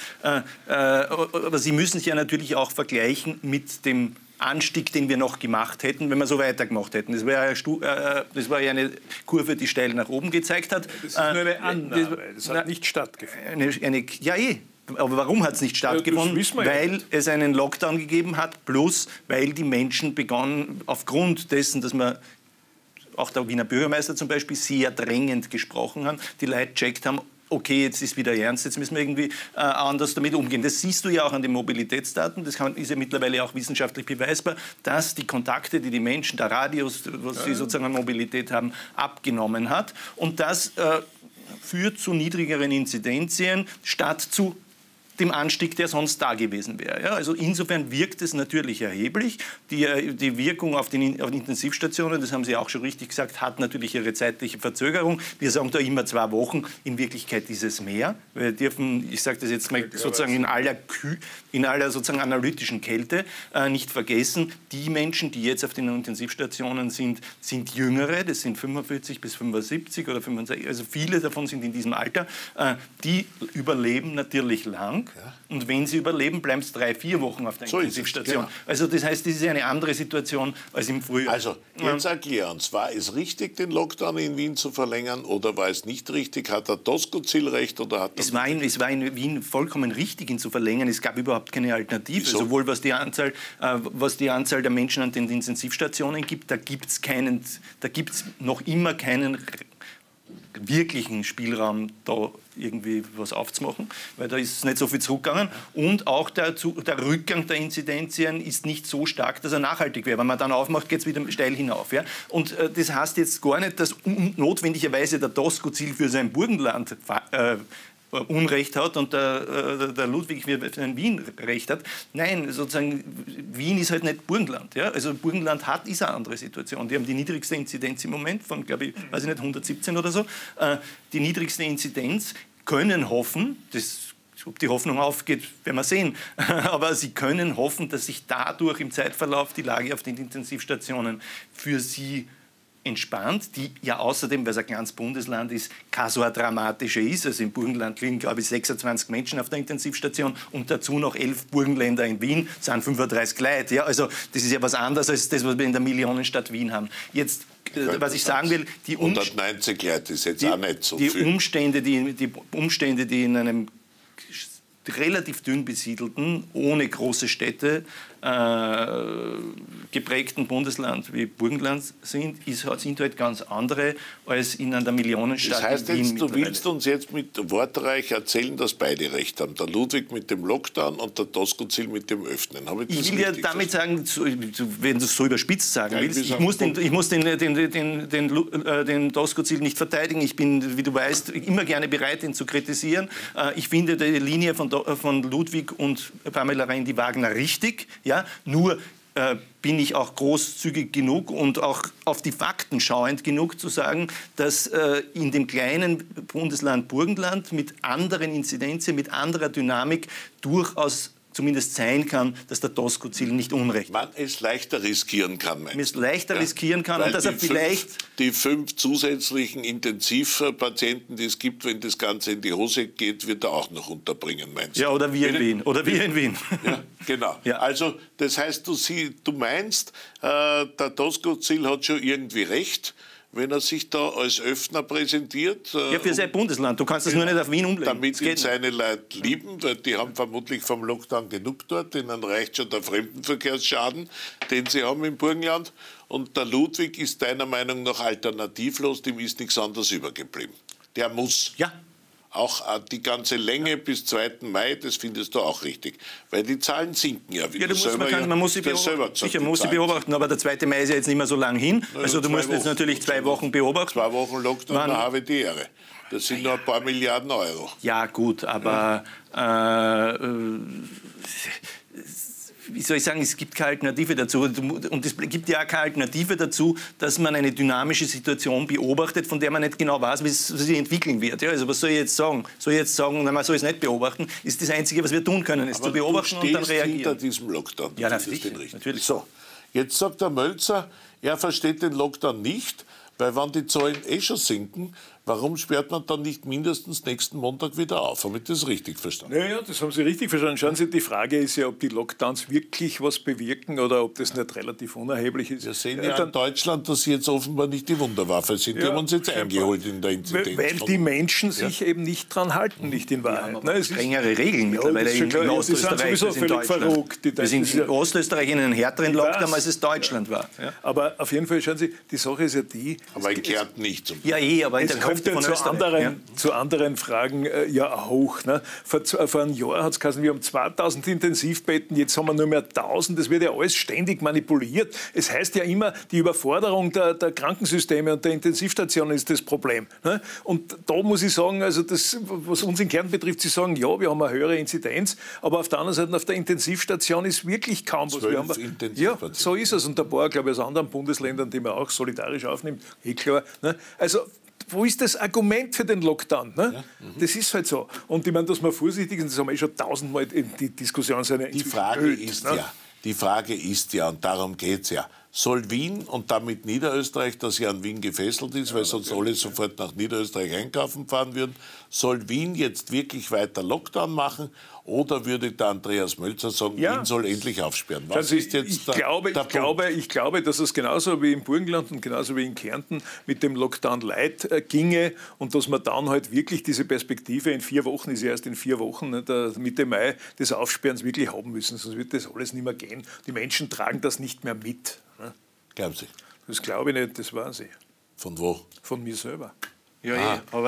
Aber Sie müssen es ja natürlich auch vergleichen mit dem Anstieg, den wir noch gemacht hätten, wenn wir so weitergemacht hätten. Das war ja eine Kurve, die steil nach oben gezeigt hat. Das ist nur eine Annahme, das hat nicht stattgefunden. Aber warum hat es nicht stattgefunden? Ja, weil es einen Lockdown gegeben hat, plus weil die Menschen begonnen, aufgrund dessen, dass man... auch der Wiener Bürgermeister zum Beispiel sehr drängend gesprochen hat, die Leute checkt haben, okay, jetzt ist wieder ernst, jetzt müssen wir irgendwie anders damit umgehen. Das siehst du ja auch an den Mobilitätsdaten, ist ja mittlerweile auch wissenschaftlich beweisbar, dass die Kontakte, die die Menschen, der Radius, was sie sozusagen an Mobilität haben, abgenommen hat. Und das führt zu niedrigeren Inzidenzien statt zu dem Anstieg, der sonst da gewesen wäre. Ja, also insofern wirkt es natürlich erheblich. Die Wirkung auf die Intensivstationen, das haben Sie auch schon richtig gesagt, hat natürlich ihre zeitliche Verzögerung. Wir sagen da immer 2 Wochen, in Wirklichkeit ist es mehr. Wir dürfen, ich sage das jetzt mal sozusagen in aller sozusagen analytischen Kälte, nicht vergessen, die Menschen, die jetzt auf den Intensivstationen sind, sind Jüngere, das sind 45 bis 75 oder 65, also viele davon sind in diesem Alter, die überleben natürlich lang. Ja. Und wenn sie überleben, bleiben sie 3-4 Wochen auf der Intensivstation. Genau. Also das heißt, das ist eine andere Situation als im Frühjahr. Also jetzt erklär uns, war es richtig, den Lockdown in Wien zu verlängern oder war es nicht richtig? Hat der Doskozil recht oder hat der... Es war in Wien vollkommen richtig, ihn zu verlängern. Es gab überhaupt keine Alternative. Wieso? Sowohl was die Anzahl der Menschen an den Intensivstationen gibt, da gibt's noch immer keinen wirklichen Spielraum, da irgendwie was aufzumachen, weil da ist nicht so viel zurückgegangen. Und auch der Rückgang der Inzidenzien ist nicht so stark, dass er nachhaltig wäre. Wenn man dann aufmacht, geht es wieder steil hinauf. Ja? Und das heißt jetzt gar nicht, dass notwendigerweise der Doskozil für sein Burgenland Unrecht hat und der Ludwig in Wien Recht hat. Nein, sozusagen, Wien ist halt nicht Burgenland. Ja? Also Burgenland ist eine andere Situation. Die haben die niedrigste Inzidenz im Moment von, glaube ich, weiß ich nicht, 117 oder so. Die niedrigste Inzidenz, können hoffen, das Ob die Hoffnung aufgeht, werden wir sehen. Aber Sie können hoffen, dass sich dadurch im Zeitverlauf die Lage auf den Intensivstationen für Sie entspannt, die ja außerdem, weil es ein kleines Bundesland ist, keine so dramatische ist. Also im Burgenland liegen, glaube ich, 26 Menschen auf der Intensivstation und dazu noch 11 Burgenländer in Wien, sind 35 Leute. Ja, also das ist ja was anderes als das, was wir in der Millionenstadt Wien haben. Jetzt, was ich sagen will, die, 190 Leute ist jetzt auch nicht so viel. Die Umstände, die in einem relativ dünn besiedelten, ohne große Städte geprägten Bundesland wie Burgenland sind halt ganz andere als in einer Millionenstadt. Das heißt jetzt, du willst uns jetzt mit wortreich erzählen, dass beide Recht haben. Der Ludwig mit dem Lockdown und der Doskozil mit dem Öffnen. Ich will ja damit sagen, wenn du es so überspitzt sagen willst, ich muss den Doskozil nicht verteidigen. Ich bin, wie du weißt, immer gerne bereit, ihn zu kritisieren. Ich finde die Linie von Ludwig und Pamela Rendi-Wagner richtig. Ja, nur bin ich auch großzügig genug und auch auf die Fakten schauend genug zu sagen, dass in dem kleinen Bundesland Burgenland mit anderen Inzidenzen, mit anderer Dynamik durchaus zumindest sein kann, dass der Doskozil nicht unrecht hat. Man es leichter riskieren kann. Man es leichter riskieren kann. Und dass er vielleicht die fünf zusätzlichen Intensivpatienten, die es gibt, wenn das Ganze in die Hose geht, wird er auch noch unterbringen, meinst du? Ja, oder wir in Wien. Oder wir in Wien. Ja, genau. Ja. Also das heißt, du meinst, der Doskozil hat schon irgendwie recht, wenn er sich da als Öffner präsentiert. Ja, für sein Bundesland. Du kannst das nur nicht auf Wien umlegen. Damit ihn seine Leute lieben, weil die haben vermutlich vom Lockdown genug dort. Denen reicht schon der Fremdenverkehrsschaden, den sie haben im Burgenland. Und der Ludwig ist deiner Meinung nach alternativlos. Dem ist nichts anderes übergeblieben. Der muss. Ja. Auch die ganze Länge bis 2. Mai, das findest du auch richtig. Weil die Zahlen sinken ja wieder. Ja, man muss sie beobachten, aber der 2. Mai ist ja jetzt nicht mehr so lang hin. Ja, also du musst jetzt natürlich 2 Wochen beobachten. 2 Wochen Lockdown, dann habe die Ehre. Das sind nur ein paar Milliarden Euro. Ja gut, aber wie soll ich sagen, es gibt keine Alternative dazu. Und es gibt ja auch keine Alternative dazu, dass man eine dynamische Situation beobachtet, von der man nicht genau weiß, wie sie entwickeln wird. Ja, also was soll ich jetzt sagen? Soll ich jetzt sagen, nein, man soll es nicht beobachten? Ist das Einzige, was wir tun können, ist zu beobachten und dann reagieren. Hinter diesem Lockdown. Ja, natürlich. So, jetzt sagt der Mölzer, er versteht den Lockdown nicht, weil wenn die Zahlen schon sinken, warum sperrt man dann nicht mindestens nächsten Montag wieder auf? Haben Sie das richtig verstanden? Ja, das haben Sie richtig verstanden. Schauen Sie, die Frage ist ja, ob die Lockdowns wirklich was bewirken oder ob das nicht relativ unerheblich ist. Wir sehen ja in Deutschland, dass Sie jetzt offenbar nicht die Wunderwaffe sind. Die haben uns jetzt eingeholt in der Inzidenz. Weil die Menschen sich eben nicht dran halten, nicht in Wahrheit. Wir haben strengere Regeln mittlerweile in Ostösterreich. Sie sind sowieso völlig verrückt. Wir sind in Ostösterreich in einem härteren Lockdown, als es Deutschland war. Ja. Aber auf jeden Fall, schauen Sie, die Sache ist ja die... Aber in Kärnten nicht zum Beispiel. Ja, aber in der zu anderen Fragen ja hoch. Ne? Vor einem Jahr hat es geheißen, wir haben 2000 Intensivbetten, jetzt haben wir nur mehr 1000. Das wird ja alles ständig manipuliert. Es heißt ja immer, die Überforderung der Krankensysteme und der Intensivstationen ist das Problem. Ne? Und da muss ich sagen, also das, was uns in Kärnten betrifft, Sie sagen, ja, wir haben eine höhere Inzidenz, aber auf der anderen Seite, auf der Intensivstation ist wirklich kaum was. Wir haben, ja, so ist es. Und ein paar, glaube ich, aus anderen Bundesländern, die man auch solidarisch aufnimmt, klar. Ne? Also, wo ist das Argument für den Lockdown? Ne? Ja, das ist halt so. Und ich meine, dass man vorsichtig ist, das haben wir schon tausendmal in die Diskussion Die Frage ist ja, und darum geht es ja, soll Wien und damit Niederösterreich, das ja an Wien gefesselt ist, weil sonst alle sofort nach Niederösterreich einkaufen fahren würden, soll Wien jetzt wirklich weiter Lockdown machen oder würde der Andreas Mölzer sagen, Wien soll endlich aufsperren? Ich glaube, dass es genauso wie im Burgenland und genauso wie in Kärnten mit dem Lockdown light ginge und dass man dann halt wirklich diese Perspektive in 4 Wochen, ist ja erst in 4 Wochen, ne, der Mitte Mai, des Aufsperrens wirklich haben müssen, sonst wird das alles nicht mehr gehen. Die Menschen tragen das nicht mehr mit. Glauben Sie? Das glaube ich nicht, das war sie. Von wo? Von mir selber. Ja, aber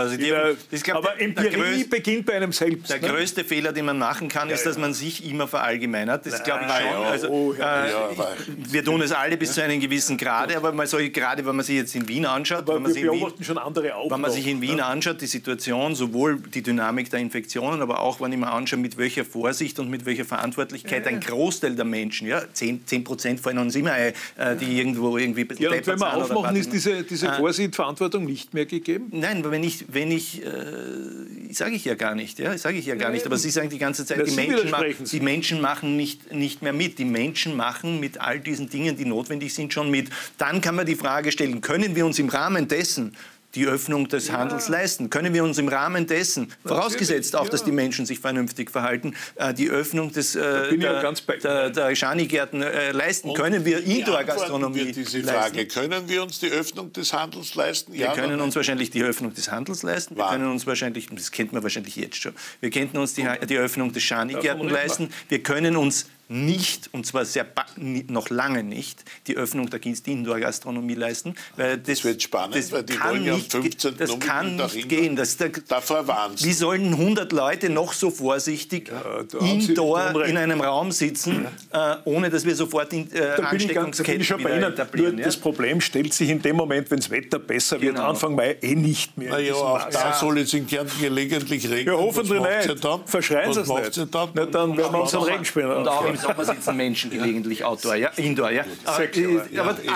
Empirie beginnt bei einem selbst. Der größte Fehler, den man machen kann, ist, dass man sich immer verallgemeinert. Das glaube ich schon. Also, wir tun es alle bis zu einem gewissen Grade, aber man soll, gerade wenn man sich jetzt in Wien anschaut, wenn man sich in Wien anschaut, die Situation, sowohl die Dynamik der Infektionen, aber auch wenn ich mir anschaue, mit welcher Vorsicht und mit welcher Verantwortlichkeit ein Großteil der Menschen, 10% fallen uns immer ein, die irgendwo irgendwie... Ja, und wenn wir aufmachen, ist diese Vorsicht, Verantwortung nicht mehr gegeben? Nein, aber wenn ich sage ich ja gar nicht, ja, sage ich ja gar nicht. Aber Sie sagen die ganze Zeit, die Menschen machen nicht mehr mit. Die Menschen machen mit all diesen Dingen, die notwendig sind, schon mit. Dann kann man die Frage stellen, können wir uns im Rahmen dessen die Öffnung des Handels leisten? Können wir uns im Rahmen dessen, vorausgesetzt auch, dass die Menschen sich vernünftig verhalten, die Öffnung des der Schanigärten leisten? Und können wir Indoor-Gastronomie leisten? Können wir uns die Öffnung des Handels leisten? Wir können uns wahrscheinlich die Öffnung des Handels leisten. Wir können uns wahrscheinlich, das kennt man wahrscheinlich jetzt schon, wir könnten uns die Öffnung des Schanigärten leisten. Wir können uns nicht, und zwar sehr noch lange nicht, die Öffnung der Indoor-Gastronomie leisten. Weil das wird spannend, das weil die wollen ja am 15. Das kann nicht gehen. Davor warnen Sie. Wie sollen 100 Leute noch so vorsichtig indoor in einem Raum sitzen, ohne dass wir sofort in Ansteckungsketten wieder etablieren? Das Problem stellt sich in dem Moment, wenn das Wetter besser wird, Anfang Mai nicht mehr. Na ja, auch da soll es in Kärnten gelegentlich regnen. Ja, hoffentlich nicht. Verschreien Sie es nicht. Dann werden wir uns einen Regenspender anschauen. Sommer sitzen Menschen gelegentlich outdoor, ja? Indoor, ja?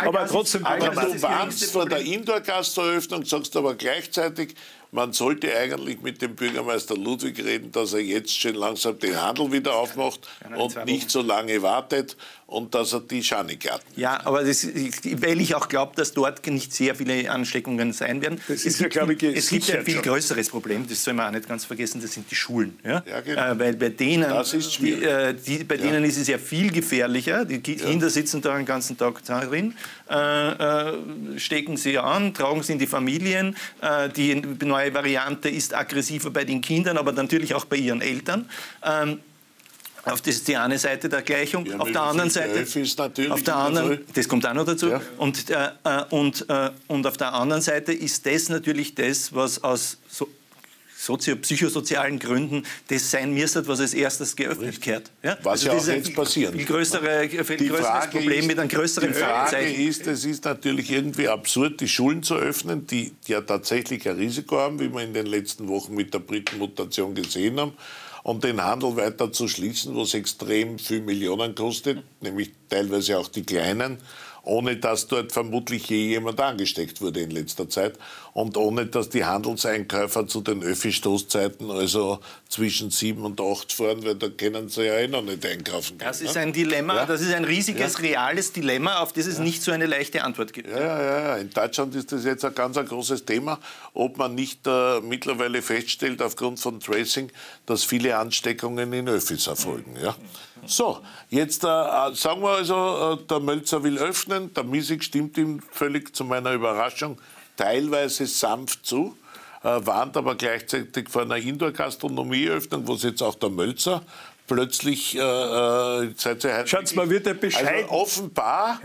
Aber trotzdem... Aber du warnst vor der Indoor-Gasteröffnung, sagst aber gleichzeitig, man sollte eigentlich mit dem Bürgermeister Ludwig reden, dass er jetzt schön langsam den Handel wieder aufmacht und nicht so lange wartet und dass er die Schanigärten... Ja, aber das, weil ich auch glaube, dass dort nicht sehr viele Ansteckungen sein werden. Das ist ja, glaube ich, es gibt ein viel größeres Problem, das soll man auch nicht ganz vergessen, das sind die Schulen. Ja? Ja, genau. Weil bei denen, das ist schwierig. Bei denen ist es ja viel gefährlicher. Die Kinder sitzen da den ganzen Tag drin, stecken sie an, tragen sie in die Familien, die neue Variante ist aggressiver bei den Kindern, aber natürlich auch bei ihren Eltern. Das ist die eine Seite der Gleichung. Ja, auf der anderen Seite, das kommt auch noch dazu. Ja. Und auf der anderen Seite ist das natürlich das, was aus psychosozialen Gründen das sein müsste, was als erstes geöffnet wird. Ja? Was also ja auch jetzt passiert. Viel größeres Problem mit einem größeren Fragezeichen. Die Frage ist, es ist natürlich irgendwie absurd, die Schulen zu öffnen, die ja tatsächlich ein Risiko haben, wie wir in den letzten Wochen mit der Britenmutation gesehen haben, und den Handel weiter zu schließen, was extrem viel Millionen kostet, nämlich teilweise auch die Kleinen, ohne dass dort vermutlich je jemand angesteckt wurde in letzter Zeit und ohne dass die Handelseinkäufer zu den Öffi-Stoßzeiten, also zwischen 7 und 8 fahren, weil da können sie ja noch nicht einkaufen. Das ist ein Dilemma, das ist ein riesiges, reales Dilemma, auf das es nicht so eine leichte Antwort gibt. Ja, in Deutschland ist das jetzt ein ganz großes Thema, ob man nicht mittlerweile feststellt, aufgrund von Tracing, dass viele Ansteckungen in Öffis erfolgen. Ja? So, jetzt sagen wir also, der Mölzer will öffnen. Der Misik stimmt ihm völlig, zu meiner Überraschung, teilweise sanft zu, warnt aber gleichzeitig vor einer Indoor-Gastronomieöffnung, wo es jetzt auch der Mölzer plötzlich... Schatz, man wird ja bescheiden. Also offenbar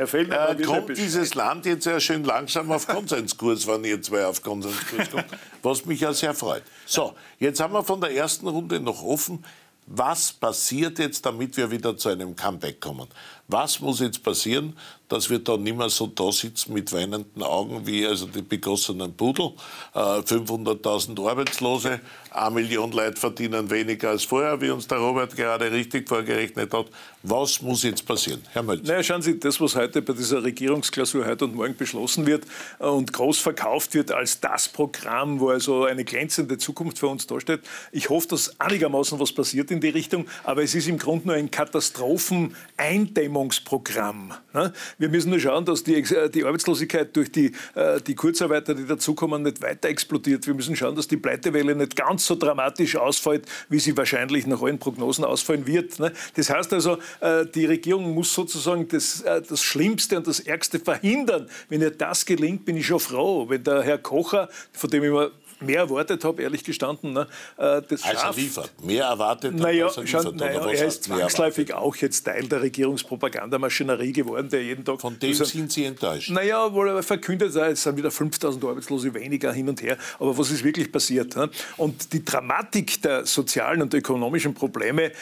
kommt dieses Land jetzt ja schön langsam auf Konsenskurs, wenn ihr zwei auf Konsenskurs kommt, was mich ja sehr freut. So, jetzt haben wir von der ersten Runde noch offen. Was passiert jetzt, damit wir wieder zu einem Comeback kommen? Was muss jetzt passieren, dass wir da nicht mehr so da sitzen mit weinenden Augen wie also die begossenen Pudel? 500.000 Arbeitslose, 1 Million Leute verdienen weniger als vorher, wie uns der Robert gerade richtig vorgerechnet hat. Was muss jetzt passieren, Herr Mölzer? Naja, schauen Sie, das, was heute bei dieser Regierungsklausur heute und morgen beschlossen wird und groß verkauft wird als das Programm, wo also eine glänzende Zukunft für uns dasteht. Ich hoffe, dass einigermaßen was passiert in die Richtung, aber es ist im Grunde nur ein Katastrophen-Eindämmungsprogramm. Wir müssen nur schauen, dass die Arbeitslosigkeit durch die Kurzarbeiter, die dazukommen, nicht weiter explodiert. Wir müssen schauen, dass die Pleitewelle nicht ganz so dramatisch ausfällt, wie sie wahrscheinlich nach allen Prognosen ausfallen wird. Das heißt also, die Regierung muss sozusagen das Schlimmste und das Ärgste verhindern. Wenn ihr das gelingt, bin ich schon froh. Wenn der Herr Kocher, von dem ich immer mehr erwartet habe, ehrlich gestanden, das schafft. Also liefert, mehr erwartet, naja, als er liefert. Naja, er ist zwangsläufig auch jetzt Teil der Regierungspropagandamaschinerie geworden, der jeden Tag... Von dem sind Sie enttäuscht? Naja, weil er verkündet, es sind wieder 5.000 Arbeitslose weniger hin und her. Aber was ist wirklich passiert? Und die Dramatik der sozialen und ökonomischen Probleme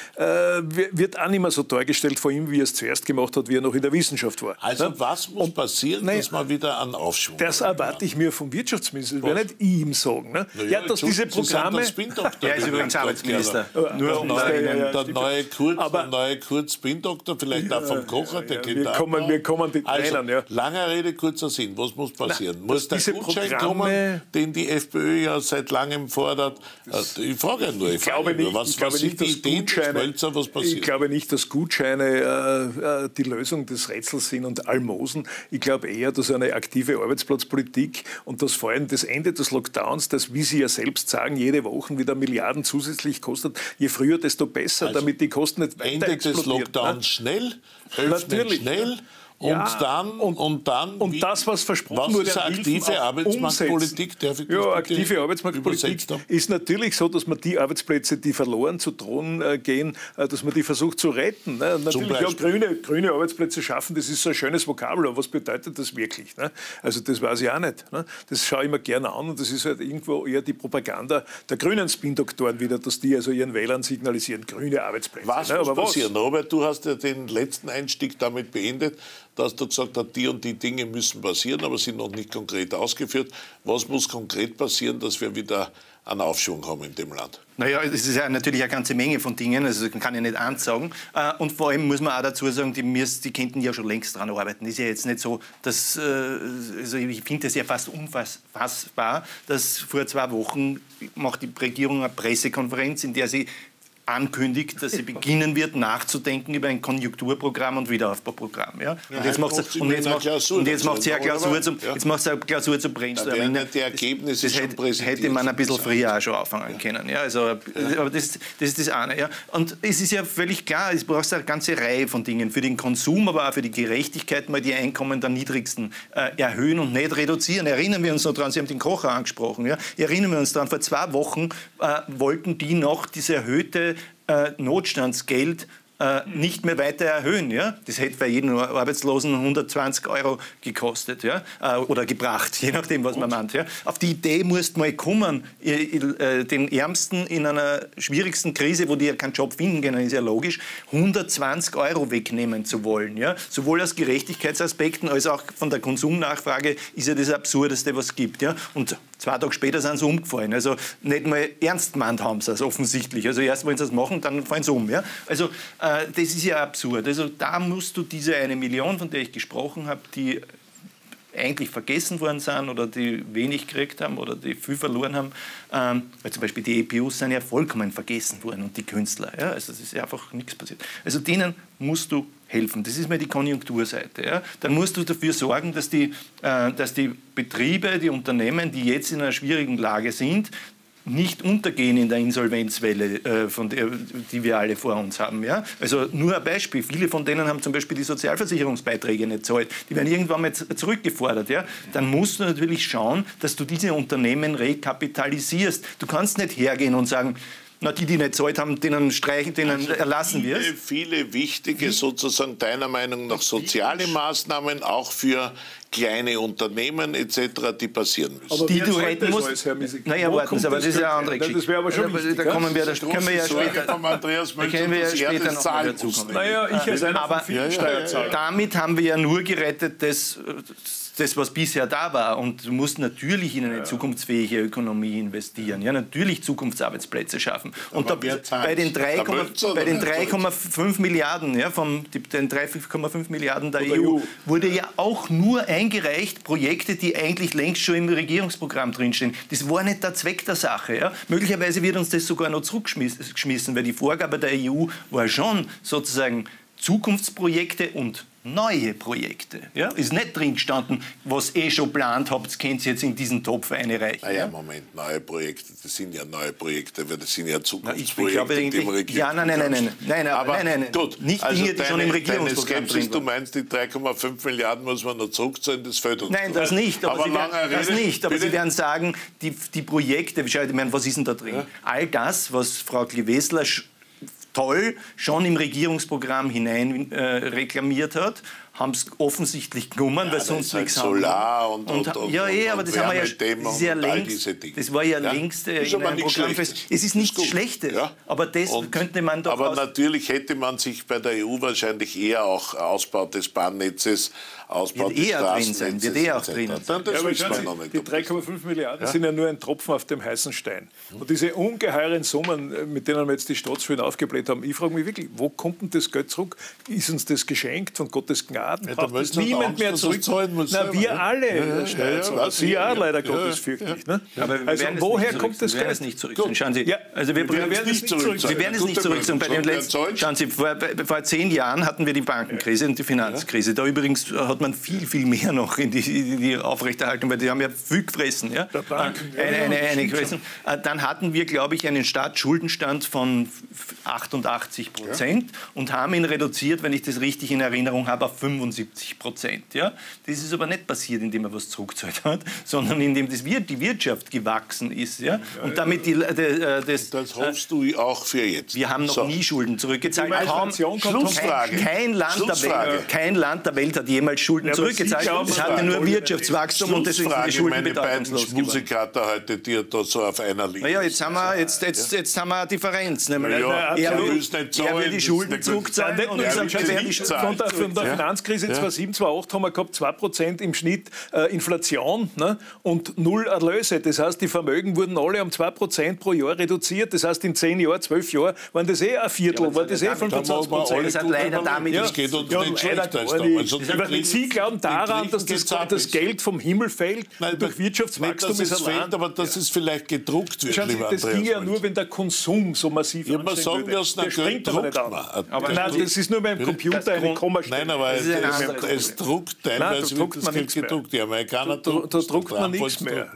wird auch nicht mehr so dargestellt vor ihm, wie er es zuerst gemacht hat, wie er noch in der Wissenschaft war. Also was muss passieren, dass man wieder einen Aufschwung hat? Das erwarte ich mir vom Wirtschaftsminister. Ich werde nicht ihm sagen, sagen. Ne? Ja, ja, dass diese Programme... Er ist übrigens Arbeitsminister. Nur der neue Kurz Spindoktor, vielleicht auch vom Kocher, der geht auch noch. Wir kommen die Trainern, ja. Langer Rede, kurzer Sinn. Was muss passieren? Muss der Gutschein kommen, den die FPÖ ja seit langem fordert? Ich frage ja nur. Ich glaube nicht, dass Gutscheine die Lösung des Rätsels sind und Almosen. Ich glaube eher, dass eine aktive Arbeitsplatzpolitik und das vor allem das Ende des Lockdowns, das, wie Sie ja selbst sagen, jede Woche wieder Milliarden zusätzlich kostet, je früher, desto besser, also damit die Kosten nicht weiter Ende des Lockdowns schnell, natürlich schnell. Und, ja, dann und das, was versprochen wurde, aktive Arbeitsmarktpolitik, ja, aktive Arbeitsmarktpolitik ist natürlich so, dass man die Arbeitsplätze, die verloren zu drohen gehen, dass man die versucht zu retten. Ne? Natürlich auch grüne Arbeitsplätze schaffen, das ist so ein schönes Vokabel, aber was bedeutet das wirklich? Ne? Also das weiß ich auch nicht. Ne? Das schaue ich mir gerne an und das ist halt irgendwo eher die Propaganda der grünen Spin-Doktoren wieder, dass die also ihren Wählern signalisieren, grüne Arbeitsplätze. Was ne? muss passieren? Was? Robert, du hast ja den letzten Einstieg damit beendet, dass du gesagt hast, die und die Dinge müssen passieren, aber sind noch nicht konkret ausgeführt. Was muss konkret passieren, dass wir wieder einen Aufschwung haben in dem Land? Naja, es ist ja natürlich eine ganze Menge von Dingen, also kann ich nicht eins sagen. Und vor allem muss man auch dazu sagen, die könnten ja schon längst dran arbeiten. Ist ja jetzt nicht so, dass, also ich finde es ja fast unfassbar, dass vor 2 Wochen macht die Regierung eine Pressekonferenz, in der sie ankündigt, dass sie beginnen wird, nachzudenken über ein Konjunkturprogramm und Wiederaufbauprogramm. Ja? Und jetzt macht sie eine Klausur zum Brainstorming. Das hätte man ein bisschen früher auch schon anfangen können. Ja? Also, aber das ist das eine. Ja? Und es ist ja völlig klar, es braucht eine ganze Reihe von Dingen. Für den Konsum, aber auch für die Gerechtigkeit, mal die Einkommen der Niedrigsten erhöhen und nicht reduzieren. Erinnern wir uns noch daran, Sie haben den Kocher angesprochen. Ja? Erinnern wir uns daran, vor 2 Wochen wollten die noch diese erhöhte Notstandsgeld nicht mehr weiter erhöhen. Ja? Das hätte bei jedem Arbeitslosen 120 Euro gekostet, ja? Oder gebracht, je nachdem, was man meint. Ja? Auf die Idee musst mal kommen, den Ärmsten in einer schwierigsten Krise, wo die ja keinen Job finden können, ist ja logisch, 120 Euro wegnehmen zu wollen. Ja? Sowohl aus Gerechtigkeitsaspekten als auch von der Konsumnachfrage ist ja das Absurdeste, was es gibt. Ja? Und 2 Tage später sind sie umgefallen. Also nicht mal ernst gemeint haben sie es offensichtlich. Also erst wollen sie es machen, dann fallen sie um. Ja? Also das ist ja absurd. Also da musst du diese 1 Million, von der ich gesprochen habe, die eigentlich vergessen worden sind oder die wenig gekriegt haben oder die viel verloren haben, weil zum Beispiel die EPUs sind ja vollkommen vergessen worden und die Künstler. Ja? Also es ist ja einfach nichts passiert. Also denen musst du helfen. Das ist mal die Konjunkturseite. Ja? Dann musst du dafür sorgen, dass die Betriebe, die Unternehmen, die jetzt in einer schwierigen Lage sind, nicht untergehen in der Insolvenzwelle, die wir alle vor uns haben. Ja? Also nur ein Beispiel. Viele von denen haben zum Beispiel die Sozialversicherungsbeiträge nicht gezahlt. Die werden irgendwann mal zurückgefordert. Ja? Dann musst du natürlich schauen, dass du diese Unternehmen rekapitalisierst. Du kannst nicht hergehen und sagen, na, die nicht gezahlt haben, denen streichen, denen also erlassen wir es. Viele wichtige, sozusagen deiner Meinung nach soziale Maßnahmen, auch für kleine Unternehmen etc., die passieren müssen. Aber die du retten musst. Alles, Herr Misik. Naja, warten Sie, aber das ist eine andere Geschichte. Das wäre aber schon wichtig. Da kommen wir ja später. Da können wir ja später noch mal dazu kommen. Naja, ich als einer von vielen Steuerzahlern. Damit haben wir ja nur gerettet, das, was bisher da war. Und du musst natürlich in eine zukunftsfähige Ökonomie investieren. Ja, natürlich Zukunftsarbeitsplätze schaffen. Und bei den 3,5 Milliarden, ja, den 3,5 Milliarden der EU wurde ja auch nur eingereicht Projekte, die eigentlich längst schon im Regierungsprogramm drinstehen. Das war nicht der Zweck der Sache. Ja. Möglicherweise wird uns das sogar noch zurückgeschmissen, weil die Vorgabe der EU war schon sozusagen Zukunftsprojekte und neue Projekte. Ja? Ist nicht drin gestanden, was schon geplant habt, könnt ihr jetzt in diesen Topf einreichen. Naja, ja? Moment, neue Projekte, das sind ja neue Projekte, weil das sind ja Zukunftsprojekte, die im Regierungsprogramm. Ja, nein. Gut, nicht also Dinge, die schon im Regierungsprogramm drin waren. Du meinst, die 3,5 Milliarden muss man noch zurückzahlen, das fällt uns. Nein, das nicht, aber Sie werden sagen, die Projekte, ich meine, was ist denn da drin? Ja? All das, was Frau Gewessler toll schon im Regierungsprogramm hinein reklamiert hat haben es offensichtlich genommen, ja, weil sonst nichts haben. Solar und ja, aber das haben wir ja sehr längst. Das war ja längst in einem Programm. Es ist nichts Schlechtes, ja? Aber das und, könnte man doch. Aber natürlich hätte man sich bei der EU wahrscheinlich eher auch Ausbau des Bahnnetzes, Ausbau des Straßennetzes. Wird auch drin sein. Die 3,5 Milliarden sind ja nur ein Tropfen auf dem heißen Stein. Und diese ungeheuren Summen, mit denen wir jetzt die Staatsschulen aufgebläht haben, ich frage mich wirklich, wo kommt denn das Geld zurück? Ist uns das geschenkt von Gottes Gnaden? Ja, braucht es niemand mehr zurück? Na, wir alle. Ja, leider Gottes fürchtlich. Also woher kommt das Geld? Schauen Sie, also wir werden es nicht zurückzahlen. Wir werden es nicht zurückzahlen. Bei den letzten, schauen Sie, vor 10 Jahren hatten wir die Bankenkrise und die Finanzkrise. Da übrigens hat man viel, viel mehr noch in die Aufrechterhaltung, weil die haben ja viel gefressen. Ja? Eine gefressen. Dann hatten wir, glaube ich, einen Staatsschuldenstand von 88% und haben ihn reduziert, wenn ich das richtig in Erinnerung habe, auf 75%. Ja? Das ist aber nicht passiert, indem er was zurückgezahlt hat, sondern indem die Wirtschaft gewachsen ist. Ja? Und damit das hoffst du auch für jetzt. Wir haben noch nie Schulden zurückgezahlt. Kein Land der Welt hat jemals Schulden zurückgezahlt. Es hatte nur Wirtschaftswachstum und deswegen sind die Schulden bedeutungslos geworden. Meine beiden Schmusikater heute, die da so auf einer Linie. Naja, jetzt haben wir eine Differenz. Ja, er will die Schulden zurückzahlen. Von der Finanzkrise 2007, 2008 haben wir gehabt 2% im Schnitt Inflation und 0 Erlöse. Das heißt, die Vermögen wurden alle um 2% pro Jahr reduziert. Das heißt, in 10 Jahren, 12 Jahren waren das eh ein Viertel, war das eh 25%. Das hat leider damit nichts zu tun. Sie glauben daran, dass das Geld vom Himmel fällt durch Wirtschaftswachstum ist erlangt. Aber dass es vielleicht gedruckt wird, lieber Andreas. Das ging ja nur, wenn der Konsum so massiv ansteigen würde. Aber nein, das ist nur beim Computer eine Kommastelle. Nein, aber es druckt teilweise, wird das Geld gedruckt. Da druckt man nichts mehr.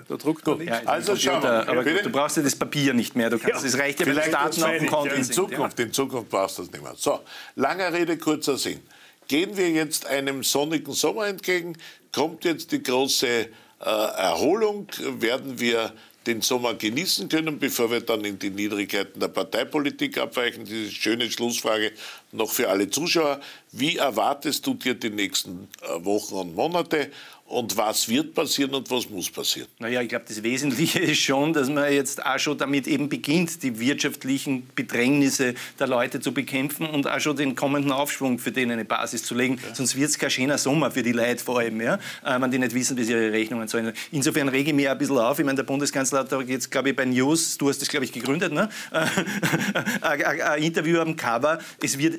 Also schau mal, du brauchst ja das Papier nicht mehr. Es reicht ja, wenn die Daten auf dem Konto sind. In Zukunft brauchst du das nicht mehr. So, langer Rede, kurzer Sinn. Gehen wir jetzt einem sonnigen Sommer entgegen? Kommt jetzt die große Erholung? Werden wir den Sommer genießen können, bevor wir dann in die Niedrigkeiten der Parteipolitik abweichen? Diese schöne Schlussfrage noch für alle Zuschauer. Wie erwartest du dir die nächsten Wochen und Monate? Und was wird passieren und was muss passieren? Naja, ich glaube, das Wesentliche ist schon, dass man jetzt auch schon damit eben beginnt, die wirtschaftlichen Bedrängnisse der Leute zu bekämpfen und auch schon den kommenden Aufschwung für den eine Basis zu legen. Ja. Sonst wird es kein schöner Sommer für die Leute vor allem, ja? Wenn die nicht wissen, wie sie ihre Rechnungen zahlen. Insofern rege ich mich ein bisschen auf. Ich meine, der Bundeskanzler hat jetzt, glaube ich, bei News, du hast das, glaube ich, gegründet, ne? Ein Interview am Cover,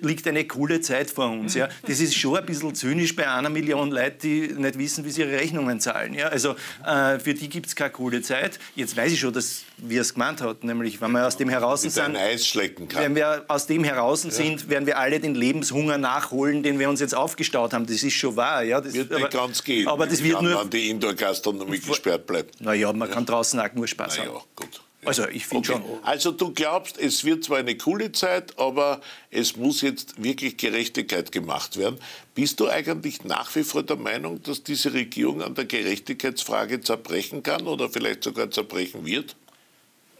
liegt eine coole Zeit vor uns. Ja? Das ist schon ein bisschen zynisch bei 1 Million Leuten, die nicht wissen, wie sie ihre Rechnungen zahlen. Ja? Also für die gibt es keine coole Zeit. Jetzt weiß ich schon, dass wir es gemeint hatten, nämlich wenn wir aus dem heraus sind, Eis schlecken kann. Wenn wir aus dem heraus sind, werden wir alle den Lebenshunger nachholen, den wir uns jetzt aufgestaut haben. Das ist schon wahr. Ja? Das wird nicht ganz gehen, aber das wird nur, wenn die Indoor-Gastronomie gesperrt bleibt. Naja, man kann draußen auch nur Spaß haben. Gut. Also, ich finde schon. Also, du glaubst, es wird zwar eine coole Zeit, aber es muss jetzt wirklich Gerechtigkeit gemacht werden. Bist du eigentlich nach wie vor der Meinung, dass diese Regierung an der Gerechtigkeitsfrage zerbrechen kann oder vielleicht sogar zerbrechen wird?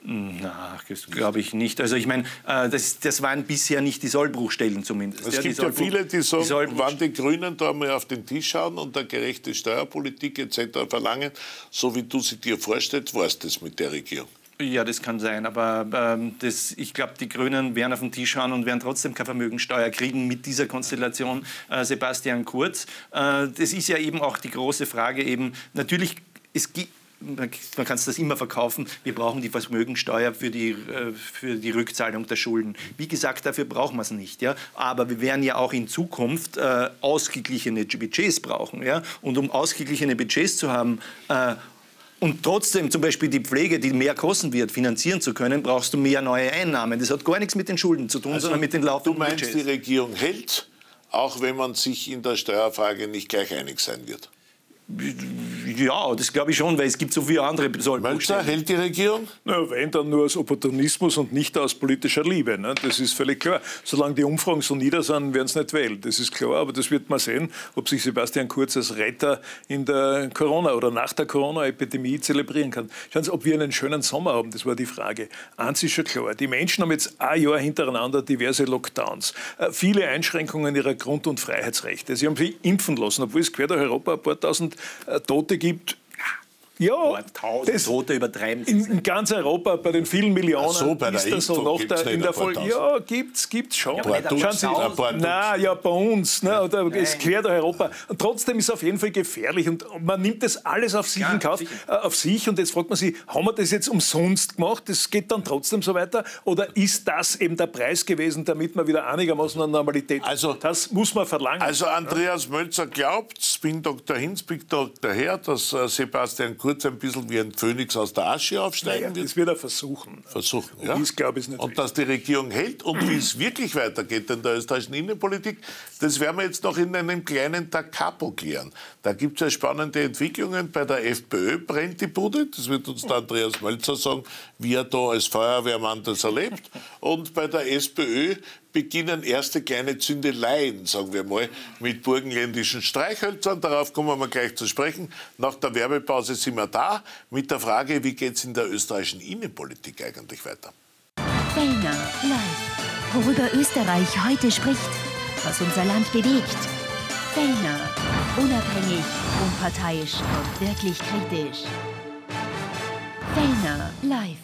Na, das glaube ich nicht. Also ich meine, das waren bisher nicht die Sollbruchstellen zumindest. Es gibt ja viele, die sagen, wann die Grünen da mal auf den Tisch schauen und eine gerechte Steuerpolitik etc. verlangen, so wie du sie dir vorstellst, war es das mit der Regierung? Ja, das kann sein, aber ich glaube, die Grünen werden auf den Tisch schauen und werden trotzdem keine Vermögensteuer kriegen mit dieser Konstellation Sebastian Kurz. Das ist ja eben auch die große Frage eben, natürlich, man kann es das immer verkaufen, wir brauchen die Vermögensteuer für die Rückzahlung der Schulden. Wie gesagt, dafür brauchen wir es nicht. Ja? Aber wir werden ja auch in Zukunft ausgeglichene Budgets brauchen. Ja? Und um ausgeglichene Budgets zu haben, und trotzdem zum Beispiel die Pflege, die mehr kosten wird, finanzieren zu können, brauchst du mehr neue Einnahmen. Das hat gar nichts mit den Schulden zu tun, also sondern mit den laufenden Budgets. Du meinst, die Regierung hält, auch wenn man sich in der Steuerfrage nicht gleich einig sein wird? Ja, das glaube ich schon, weil es gibt so viele andere Sollbruchstellen. Mölzer hält die Regierung? Na, wenn, dann nur aus Opportunismus und nicht aus politischer Liebe. Ne? Das ist völlig klar. Solange die Umfragen so nieder sind, werden sie nicht wählen. Das ist klar, aber das wird man sehen, ob sich Sebastian Kurz als Retter in der Corona- oder nach der Corona-Epidemie zelebrieren kann. Schauen Sie, ob wir einen schönen Sommer haben, das war die Frage. Eins ist schon klar, die Menschen haben jetzt ein Jahr hintereinander diverse Lockdowns, viele Einschränkungen ihrer Grund- und Freiheitsrechte. Sie haben sich impfen lassen, obwohl es quer durch Europa ein paar tausend Tote gibt. Ja, das Tote übertreiben. In ganz Europa, bei den vielen Millionen, so, bei der ist das so noch da in der Folge. Ja, gibt's schon. Na ja, bei uns, ne, oder nein. Es quer durch Europa. Und trotzdem ist es auf jeden Fall gefährlich und man nimmt das alles auf sich in Kauf, auf sich. Und jetzt fragt man sich, haben wir das jetzt umsonst gemacht? Das geht dann trotzdem so weiter? Oder ist das eben der Preis gewesen, damit man wieder einigermaßen an Normalität? Also das muss man verlangen. Also Andreas Mölzer glaubt, bin Dr. Hinzbig, Dr. Herr, dass Sebastian Kurz ein bisschen wie ein Phönix aus der Asche aufsteigen wird? Das wird er versuchen. Ja. Ich glaube es nicht. Und dass die Regierung hält und wie es wirklich weitergeht in der österreichischen Innenpolitik, das werden wir jetzt noch in einem kleinen Da Capo klären. Da gibt es ja spannende Entwicklungen. Bei der FPÖ brennt die Bude. Das wird uns der Andreas Mölzer sagen, wie er da als Feuerwehrmann das erlebt. Und bei der SPÖ beginnen erste kleine Zündeleien, sagen wir mal, mit burgenländischen Streichhölzern. Darauf kommen wir gleich zu sprechen. Nach der Werbepause sind wir da mit der Frage, wie geht es in der österreichischen Innenpolitik eigentlich weiter? Fellner live. Worüber Österreich heute spricht, was unser Land bewegt. Fellner. Unabhängig, unparteiisch und wirklich kritisch. Fellner live.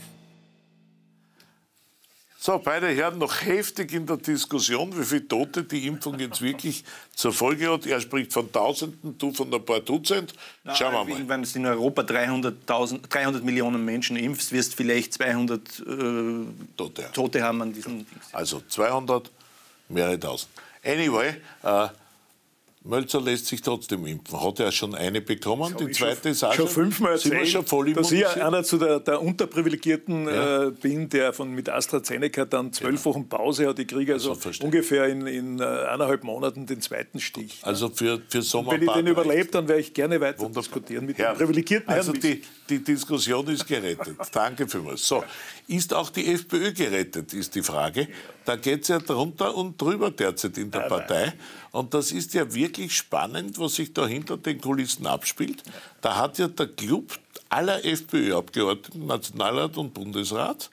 So, beide Herren noch heftig in der Diskussion, wie viele Tote die Impfung jetzt wirklich zur Folge hat. Er spricht von Tausenden, du von ein paar Dutzend. Schauen wir mal. Wenn du in Europa 300 Millionen Menschen impfst, wirst du vielleicht 200 Tote haben an diesem Ding. Also 200, mehrere Tausend. Anyway, Mölzer lässt sich trotzdem impfen. Hat er schon eine bekommen, die zweite ist auch schon fünfmal erzählt, dass ich einer zu der Unterprivilegierten bin, der mit AstraZeneca dann 12 Wochen Pause hat. Ich kriege also ungefähr in 1,5 Monaten den zweiten Stich. Also für Sommer. Wenn ich den überlebe, dann werde ich gerne weiter diskutieren mit den privilegierten Herren. Also die Diskussion ist gerettet. Danke vielmals. So, ist auch die FPÖ gerettet, ist die Frage. Da geht es ja drunter und drüber derzeit in der Partei. Und das ist ja wirklich spannend, was sich da hinter den Kulissen abspielt. Da hat ja der Club aller FPÖ-Abgeordneten, Nationalrat und Bundesrat,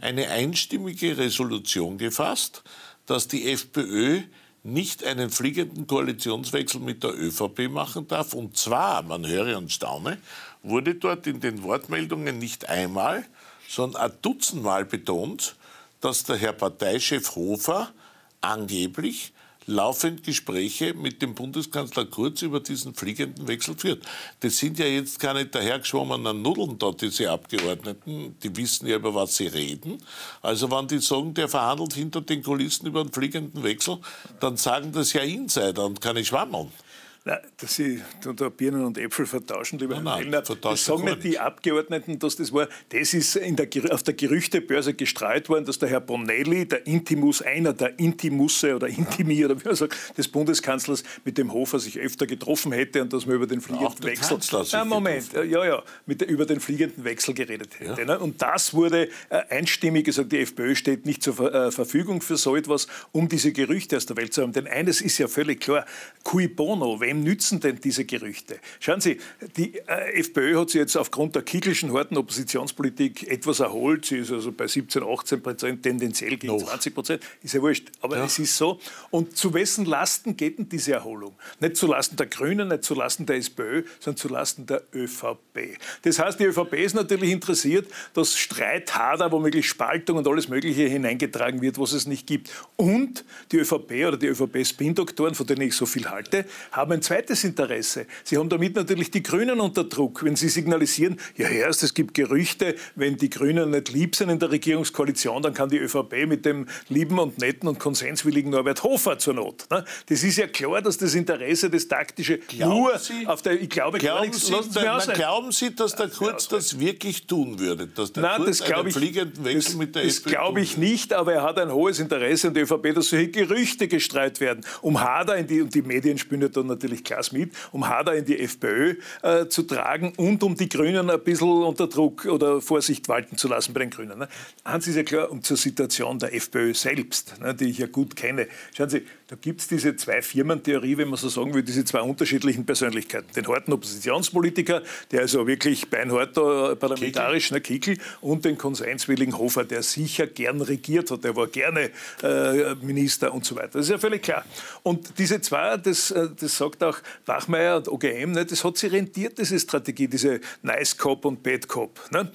eine einstimmige Resolution gefasst, dass die FPÖ nicht einen fliegenden Koalitionswechsel mit der ÖVP machen darf. Und zwar, man höre und staune, wurde dort in den Wortmeldungen nicht einmal, sondern ein Dutzendmal betont, dass der Herr Parteichef Hofer angeblich laufend Gespräche mit dem Bundeskanzler Kurz über diesen fliegenden Wechsel führt. Das sind ja jetzt keine dahergeschwommenen Nudeln da, diese Abgeordneten. Die wissen ja, über was sie reden. Also wenn die sagen, der verhandelt hinter den Kulissen über einen fliegenden Wechsel, dann sagen das ja Insider und keine Schwammeln. Nein, dass Sie da Birnen und Äpfel vertauschen, lieber Herr Fellner. Das sagen nicht die Abgeordneten, dass das war. Das ist auf der Gerüchtebörse gestreut worden, dass der Herr Bonelli, der Intimus, einer der Intimusse oder Intimi oder wie man sagt, des Bundeskanzlers mit dem Hofer sich öfter getroffen hätte und dass man über den fliegenden Wechsel. Über den fliegenden Wechsel geredet hätte. Ja. Und das wurde einstimmig gesagt, die FPÖ steht nicht zur Verfügung für so etwas, um diese Gerüchte aus der Welt zu haben. Denn eines ist ja völlig klar, cui bono, wem nützen denn diese Gerüchte? Schauen Sie, die FPÖ hat sich jetzt aufgrund der kickelschen harten Oppositionspolitik etwas erholt. Sie ist also bei 17–18%, tendenziell gegen 20%. Ist ja wurscht, aber es ist so. Und zu wessen Lasten geht denn diese Erholung? Nicht zu Lasten der Grünen, nicht zu Lasten der SPÖ, sondern zu Lasten der ÖVP. Das heißt, die ÖVP ist natürlich interessiert, dass Streit, Hader, womöglich Spaltung und alles Mögliche hineingetragen wird, was es nicht gibt. Und die ÖVP oder die ÖVP-Spin-Doktoren, von denen ich so viel halte, haben ein zweites Interesse. Sie haben damit natürlich die Grünen unter Druck, wenn sie signalisieren, ja erst, es gibt Gerüchte, wenn die Grünen nicht lieb sind in der Regierungskoalition, dann kann die ÖVP mit dem lieben und netten und konsenswilligen Norbert Hofer zur Not. Das ist ja klar, dass das Interesse, das taktische, Glauben Sie, dass der Kurz das wirklich tun würde? Dass der Kurz einen fliegenden Wechsel mit der FPÖ? Das glaube ich nicht, aber er hat ein hohes Interesse an der ÖVP, dass solche Gerüchte gestreut werden. Um Hader, und die Medien spüren ja dann natürlich natürlich Klaas mit, um Hader in die FPÖ zu tragen und um die Grünen ein bisschen unter Druck oder Vorsicht walten zu lassen bei den Grünen. Ne? Eins ist ja klar, und zur Situation der FPÖ selbst, ne, die ich ja gut kenne. Schauen Sie, da gibt es diese zwei Firmentheorie, wenn man so sagen will, diese zwei unterschiedlichen Persönlichkeiten. Den harten Oppositionspolitiker, der also wirklich beinhart parlamentarisch, ne, Kickel, und den konsenswilligen Hofer, der sicher gern regiert hat, der war gerne Minister und so weiter. Das ist ja völlig klar. Und diese zwei, das sagt auch Wachmeier und OGM, ne, das hat sie rentiert, diese Strategie, diese Nice Cop und Bad Cop. Ne?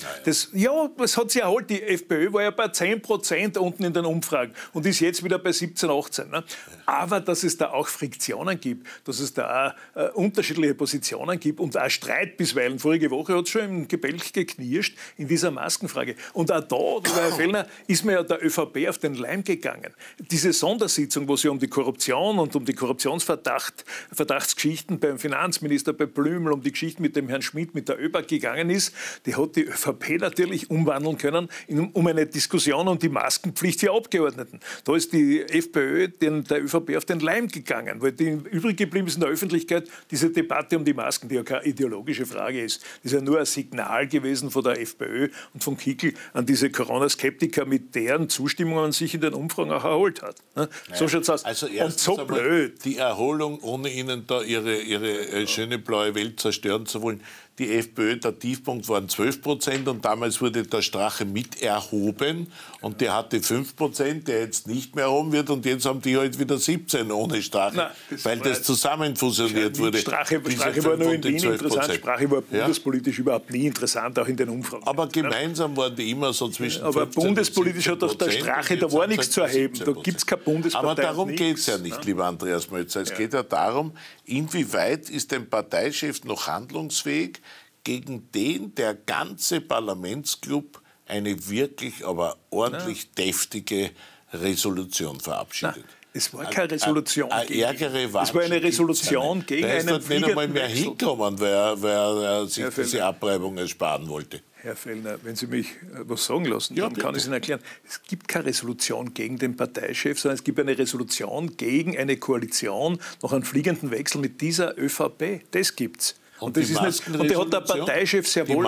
Ja, ja. Das hat sie erholt. Die FPÖ war ja bei 10% unten in den Umfragen und ist jetzt wieder bei 17, 18. Ne? Aber dass es da auch Friktionen gibt, dass es da auch unterschiedliche Positionen gibt und auch Streit bisweilen. Vorige Woche hat es schon im Gebälk geknirscht in dieser Maskenfrage. Und auch da, lieber Herr Fellner, ist mir ja der ÖVP auf den Leim gegangen. Diese Sondersitzung, wo es ja um die Korruption und um die Korruptionsverdachtsgeschichten beim Finanzminister, bei Blömel, um die Geschichten mit dem Herrn Schmidt, mit der ÖBAG gegangen ist, die hat die ÖVP natürlich umwandeln können um eine Diskussion um die Maskenpflicht für Abgeordneten. Da ist die FPÖ der ÖVP auf den Leim gegangen, weil die übrig geblieben ist in der Öffentlichkeit diese Debatte um die Masken, die ja keine ideologische Frage ist. Das ist ja nur ein Signal gewesen von der FPÖ und von Kickel an diese Corona-Skeptiker, mit deren Zustimmung man sich in den Umfragen auch erholt hat. Ne? Naja, so schaut's aus. Also und so blöd. Die Erholung, ohne ihnen da ihre schöne blaue Welt zerstören zu wollen. Die FPÖ, der Tiefpunkt waren 12% und damals wurde der Strache mit erhoben und der hatte 5%, der jetzt nicht mehr erhoben wird und jetzt haben die halt wieder 17 ohne Strache, nein, das weil das zusammen fusioniert wurde. Strache war nur in Wien interessant, Strache war bundespolitisch überhaupt nie interessant, auch in den Umfragen. Aber gemeinsam waren die immer so zwischen 15 aber bundespolitisch hat auch der Strache, da war nichts zu erheben, da gibt es keine Bundespartei. Aber darum geht es ja nicht, lieber Andreas Mölzer, es geht ja darum, inwieweit ist ein Parteichef noch handlungsfähig, gegen den der ganze Parlamentsclub eine wirklich, aber ordentlich deftige Resolution verabschiedet. Nein, es war keine Resolution. Es war eine Resolution gegen einen fliegenden Wechsel. Da ist nicht einmal mehr hinkommen, weil er sich diese Abreibung ersparen wollte. Herr Fellner, wenn Sie mich was sagen lassen, dann kann ich es Ihnen erklären. Es gibt keine Resolution gegen den Parteichef, sondern es gibt eine Resolution gegen eine Koalition, noch einen fliegenden Wechsel mit dieser ÖVP. Das gibt es. Und das ist nicht, und der hat der Parteichef sehr wohl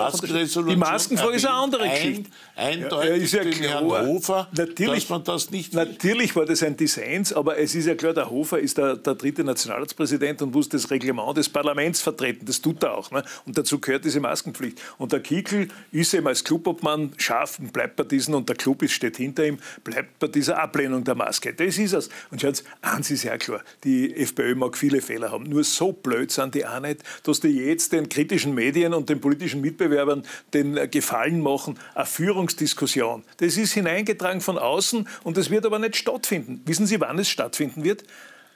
die Maskenfrage ist eine andere Geschichte. Eindeutig ist ja den klar, Herrn Hofer, natürlich, dass man das nicht will. Natürlich war das ein Dissens, aber es ist ja klar, der Hofer ist der dritte Nationalratspräsident und muss das Reglement des Parlaments vertreten. Das tut er auch. Ne? Und dazu gehört diese Maskenpflicht. Und der Kickel ist eben als Klubobmann scharf und bleibt bei diesen, und der Klub steht hinter ihm, bleibt bei dieser Ablehnung der Maske. Das ist es. Und schaut, eins ist ja klar, die FPÖ mag viele Fehler haben. Nur so blöd sind die auch nicht, dass die jetzt den kritischen Medien und den politischen Mitbewerbern den Gefallen machen, eine Führungsdiskussion. Das ist hineingetragen von außen und das wird aber nicht stattfinden. Wissen Sie, wann es stattfinden wird?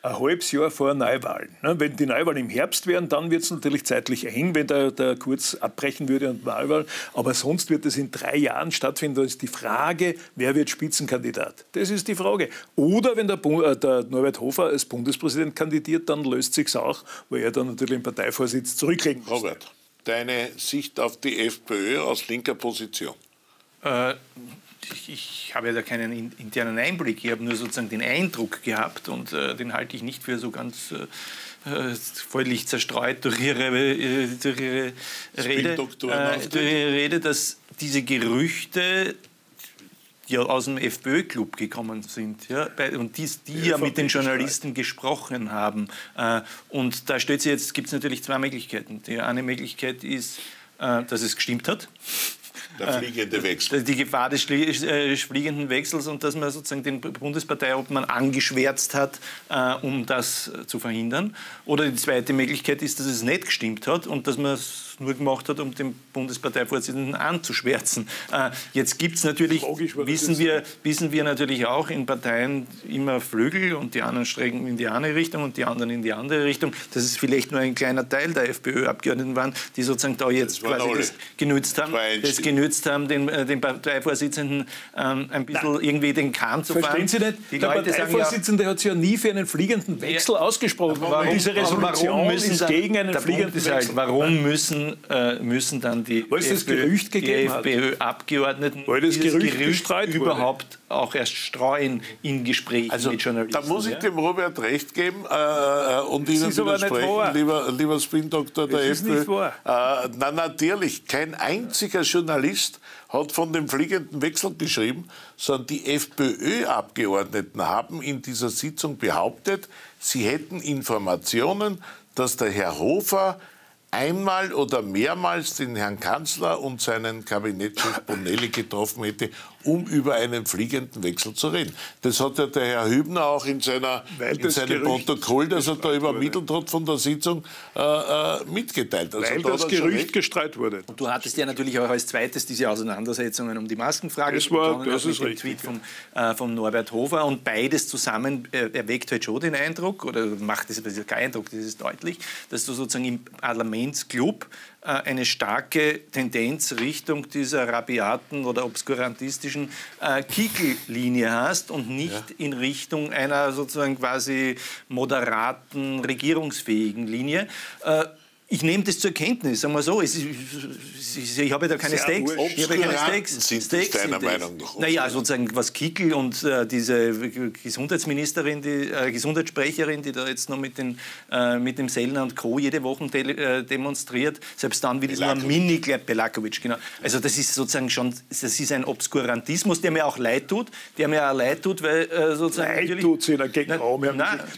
Ein halbes Jahr vor Neuwahlen. Wenn die Neuwahlen im Herbst wären, dann wird es natürlich zeitlich eng, wenn der Kurz abbrechen würde und Neuwahlen. Aber sonst wird es in 3 Jahren stattfinden. Da ist die Frage, wer wird Spitzenkandidat? Das ist die Frage. Oder wenn der Norbert Hofer als Bundespräsident kandidiert, dann löst sich's auch, weil er dann natürlich den Parteivorsitz zurücklegen muss. Robert, deine Sicht auf die FPÖ aus linker Position? Ich habe ja da keinen internen Einblick, ich habe nur sozusagen den Eindruck gehabt und den halte ich nicht für so ganz völlig zerstreut durch ihre Rede, dass diese Gerüchte, die aus dem FPÖ-Club gekommen sind, ja, und die ja mit den Journalisten gesprochen haben. Und da steht sie jetzt, gibt es natürlich 2 Möglichkeiten. Die eine Möglichkeit ist, dass es gestimmt hat. Der fliegende Wechsel. Die Gefahr des fliegenden Wechsels und dass man sozusagen den Bundesparteiobmann angeschwärzt hat, um das zu verhindern. Oder die zweite Möglichkeit ist, dass es nicht gestimmt hat und dass man es nur gemacht hat, um den Bundesparteivorsitzenden anzuschwärzen. Jetzt gibt es natürlich, wissen wir natürlich auch, in Parteien immer Flügel und die einen strecken in die eine Richtung und die anderen in die andere Richtung. Das ist vielleicht nur ein kleiner Teil der FPÖ-Abgeordneten waren, die sozusagen da jetzt quasi das genutzt haben. Den Parteivorsitzenden ein bisschen irgendwie den Kahn zu fahren. Verstehen Sie nicht? Die Parteivorsitzende hat sich ja nie für einen fliegenden Wechsel ausgesprochen. Warum, diese Resolution ist gegen einen fliegenden Wechsel. Warum müssen müssen dann die FPÖ-Abgeordneten das Gerücht überhaupt auch erst streuen in Gesprächen mit Journalisten. Da muss ich dem Robert recht geben und Ihnen widersprechen, lieber Spin-Doktor der FPÖ. Na natürlich, kein einziger Journalist hat von dem fliegenden Wechsel geschrieben, sondern die FPÖ-Abgeordneten haben in dieser Sitzung behauptet, sie hätten Informationen, dass der Herr Hofer einmal oder mehrmals den Herrn Kanzler und seinen Kabinettschef Bonelli getroffen hätte, um über einen fliegenden Wechsel zu reden. Das hat ja der Herr Hübner auch in seinem Protokoll, das er da übermittelt hat von der Sitzung, mitgeteilt. Also weil das Gerücht gestreut wurde. Und du hattest ja natürlich auch als zweites diese Auseinandersetzungen um die Maskenfrage. Das ist richtig. Tweet vom Norbert Hofer. Und beides zusammen erweckt halt schon den Eindruck, oder macht es keinen Eindruck, das ist deutlich, dass du sozusagen im Parlamentsclub eine starke Tendenz Richtung dieser rabiaten oder obskurantistischen Kickel-Linie hast und nicht in Richtung einer sozusagen quasi moderaten, regierungsfähigen Linie. Ich nehme das zur Kenntnis, sagen wir so. Ich habe ja da keine Stakes. Sind deiner Meinung nach? Naja, sozusagen, was Kickel und diese Gesundheitsministerin, die Gesundheitssprecherin, die da jetzt noch mit dem Sellner und Co. jede Woche demonstriert, selbst dann wird es nur ein Mini-Belakowitsch, genau. Also das ist sozusagen schon, das ist ein Obskurantismus, der mir auch leid tut, weil sozusagen... Leid tut sie in der Gegenraum.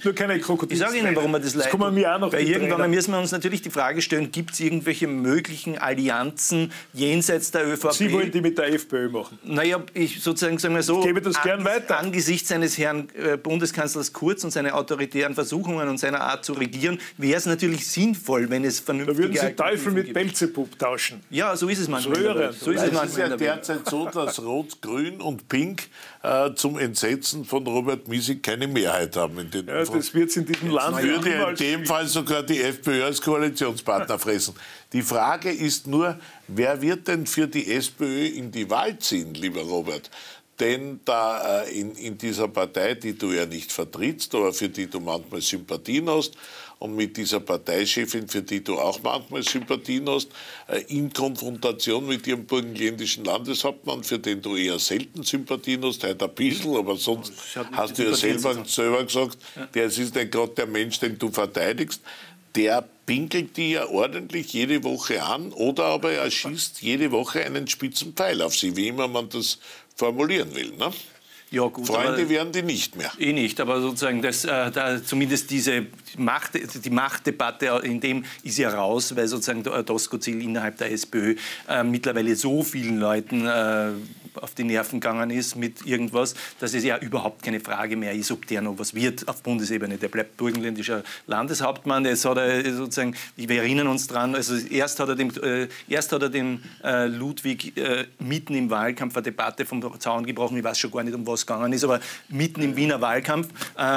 Nur keine Krokodil. Ich sage Ihnen, warum wir das leid tut. Bei irgendwann müssen wir uns natürlich die Frage stellen, gibt es irgendwelche möglichen Allianzen jenseits der ÖVP? Sie wollen die mit der FPÖ machen? Naja, ich sozusagen, sagen wir so, ich gebe das gern weiter. Angesichts seines Herrn Bundeskanzlers Kurz und seiner autoritären Versuchungen und seiner Art zu regieren, wäre es natürlich sinnvoll, wenn es vernünftige... Da würden Sie Teufel mit Belzebub tauschen. Ja, so ist es manchmal. Es ist ja derzeit so, dass Rot, Grün und Pink zum Entsetzen von Robert Misik keine Mehrheit haben. In den das wird es in diesem Land. Würde in dem Fall sogar die FPÖ als Koalitionspartner fressen. Die Frage ist nur, wer wird denn für die SPÖ in die Wahl ziehen, lieber Robert? Denn da in dieser Partei, die du ja nicht vertrittst, aber für die du manchmal Sympathien hast, und mit dieser Parteichefin, für die du auch manchmal Sympathien hast, in Konfrontation mit ihrem burgenländischen Landeshauptmann, für den du eher selten Sympathien hast, heute ein bisschen, aber sonst hast du ja selber gesagt, das ist nicht gerade der Mensch, den du verteidigst, der pinkelt die ja ordentlich jede Woche an, oder aber er schießt jede Woche einen spitzen Pfeil auf sie, wie immer man das formulieren will, ne? Ja, gut, Freunde werden die nicht mehr. Eh nicht, aber sozusagen, zumindest diese die Machtdebatte, in dem ist ja raus, weil sozusagen Doskozil innerhalb der SPÖ mittlerweile so vielen Leuten auf die Nerven gegangen ist mit irgendwas, dass es ja überhaupt keine Frage mehr ist, ob der noch was wird auf Bundesebene. Der bleibt burgenländischer Landeshauptmann. Jetzt hat er sozusagen, wir erinnern uns dran, also erst hat er den Ludwig mitten im Wahlkampf eine Debatte vom Zaun gebrochen, ich weiß schon gar nicht, um was gegangen ist, aber mitten im Wiener Wahlkampf,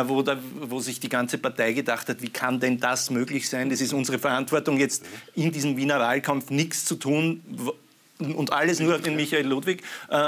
wo sich die ganze Partei gedacht hat, wie kann denn das möglich sein? Das ist unsere Verantwortung, jetzt in diesem Wiener Wahlkampf nichts zu tun und alles nur auf den Michael Ludwig.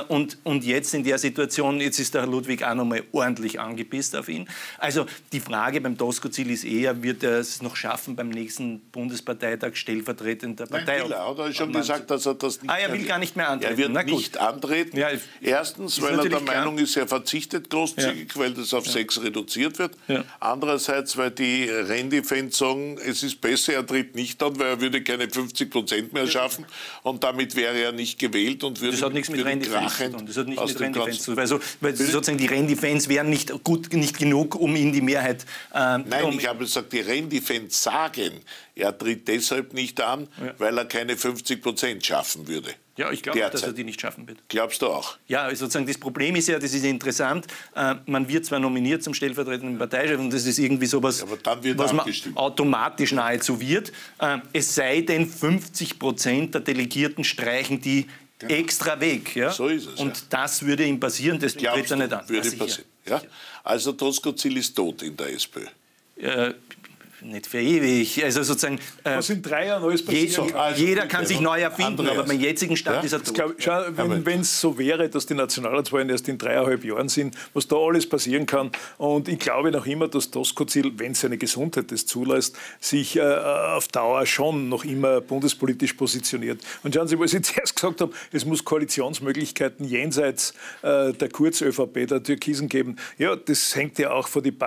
Und jetzt in der Situation, jetzt ist der Ludwig auch noch mal ordentlich angepisst auf ihn. Also die Frage beim Doskozil ist eher, wird er es noch schaffen, beim nächsten Bundesparteitag stellvertretend der Partei? Nein, er hat schon gesagt, dass er das nicht... er will gar nicht mehr antreten. Er wird nicht antreten. Ja, erstens, weil er der Meinung ist, er verzichtet großzügig, weil das auf 6 reduziert wird. Ja. Andererseits, weil die Rendi-Fans sagen, es ist besser, er tritt nicht an, weil er würde keine 50% mehr schaffen und damit wäre er nicht gewählt und würde... Das hat nichts mit Rendi-Fans zu tun. Das hat nichts mit Rendi-Fans zu tun. Weil sozusagen die Rendi-Fans wären nicht gut genug, um in die Mehrheit... Nein, ich habe gesagt, die Rendi-Fans sagen, er tritt deshalb nicht an, weil er keine 50% schaffen würde. Ja, ich glaube, dass er die nicht schaffen wird. Glaubst du auch? Ja, sozusagen das Problem ist ja, das ist interessant, man wird zwar nominiert zum stellvertretenden Parteichef und das ist irgendwie sowas, aber dann wird was man automatisch nahezu wird, es sei denn 50% der Delegierten streichen die extra weg. Ja? So ist es. Und das würde ihm passieren, das tritt er nicht an. Würde passieren. Ja? Also Doskozil ist tot in der SPÖ. nicht für ewig. Also sozusagen. Was sind 3 Jahren alles passiert? Jeder kann sich neu erfinden, Andreas. Aber beim jetzigen Stand ist er tot. Schau, wenn es so wäre, dass die Nationalratswahlen erst in 3,5 Jahren sind, was da alles passieren kann. Und ich glaube noch immer, dass Doskozil, wenn seine Gesundheit das zulässt, sich auf Dauer schon noch immer bundespolitisch positioniert. Und schauen Sie, was ich zuerst gesagt habe, es muss Koalitionsmöglichkeiten jenseits der Kurz-ÖVP, der Türkisen geben. Ja, das hängt ja auch von den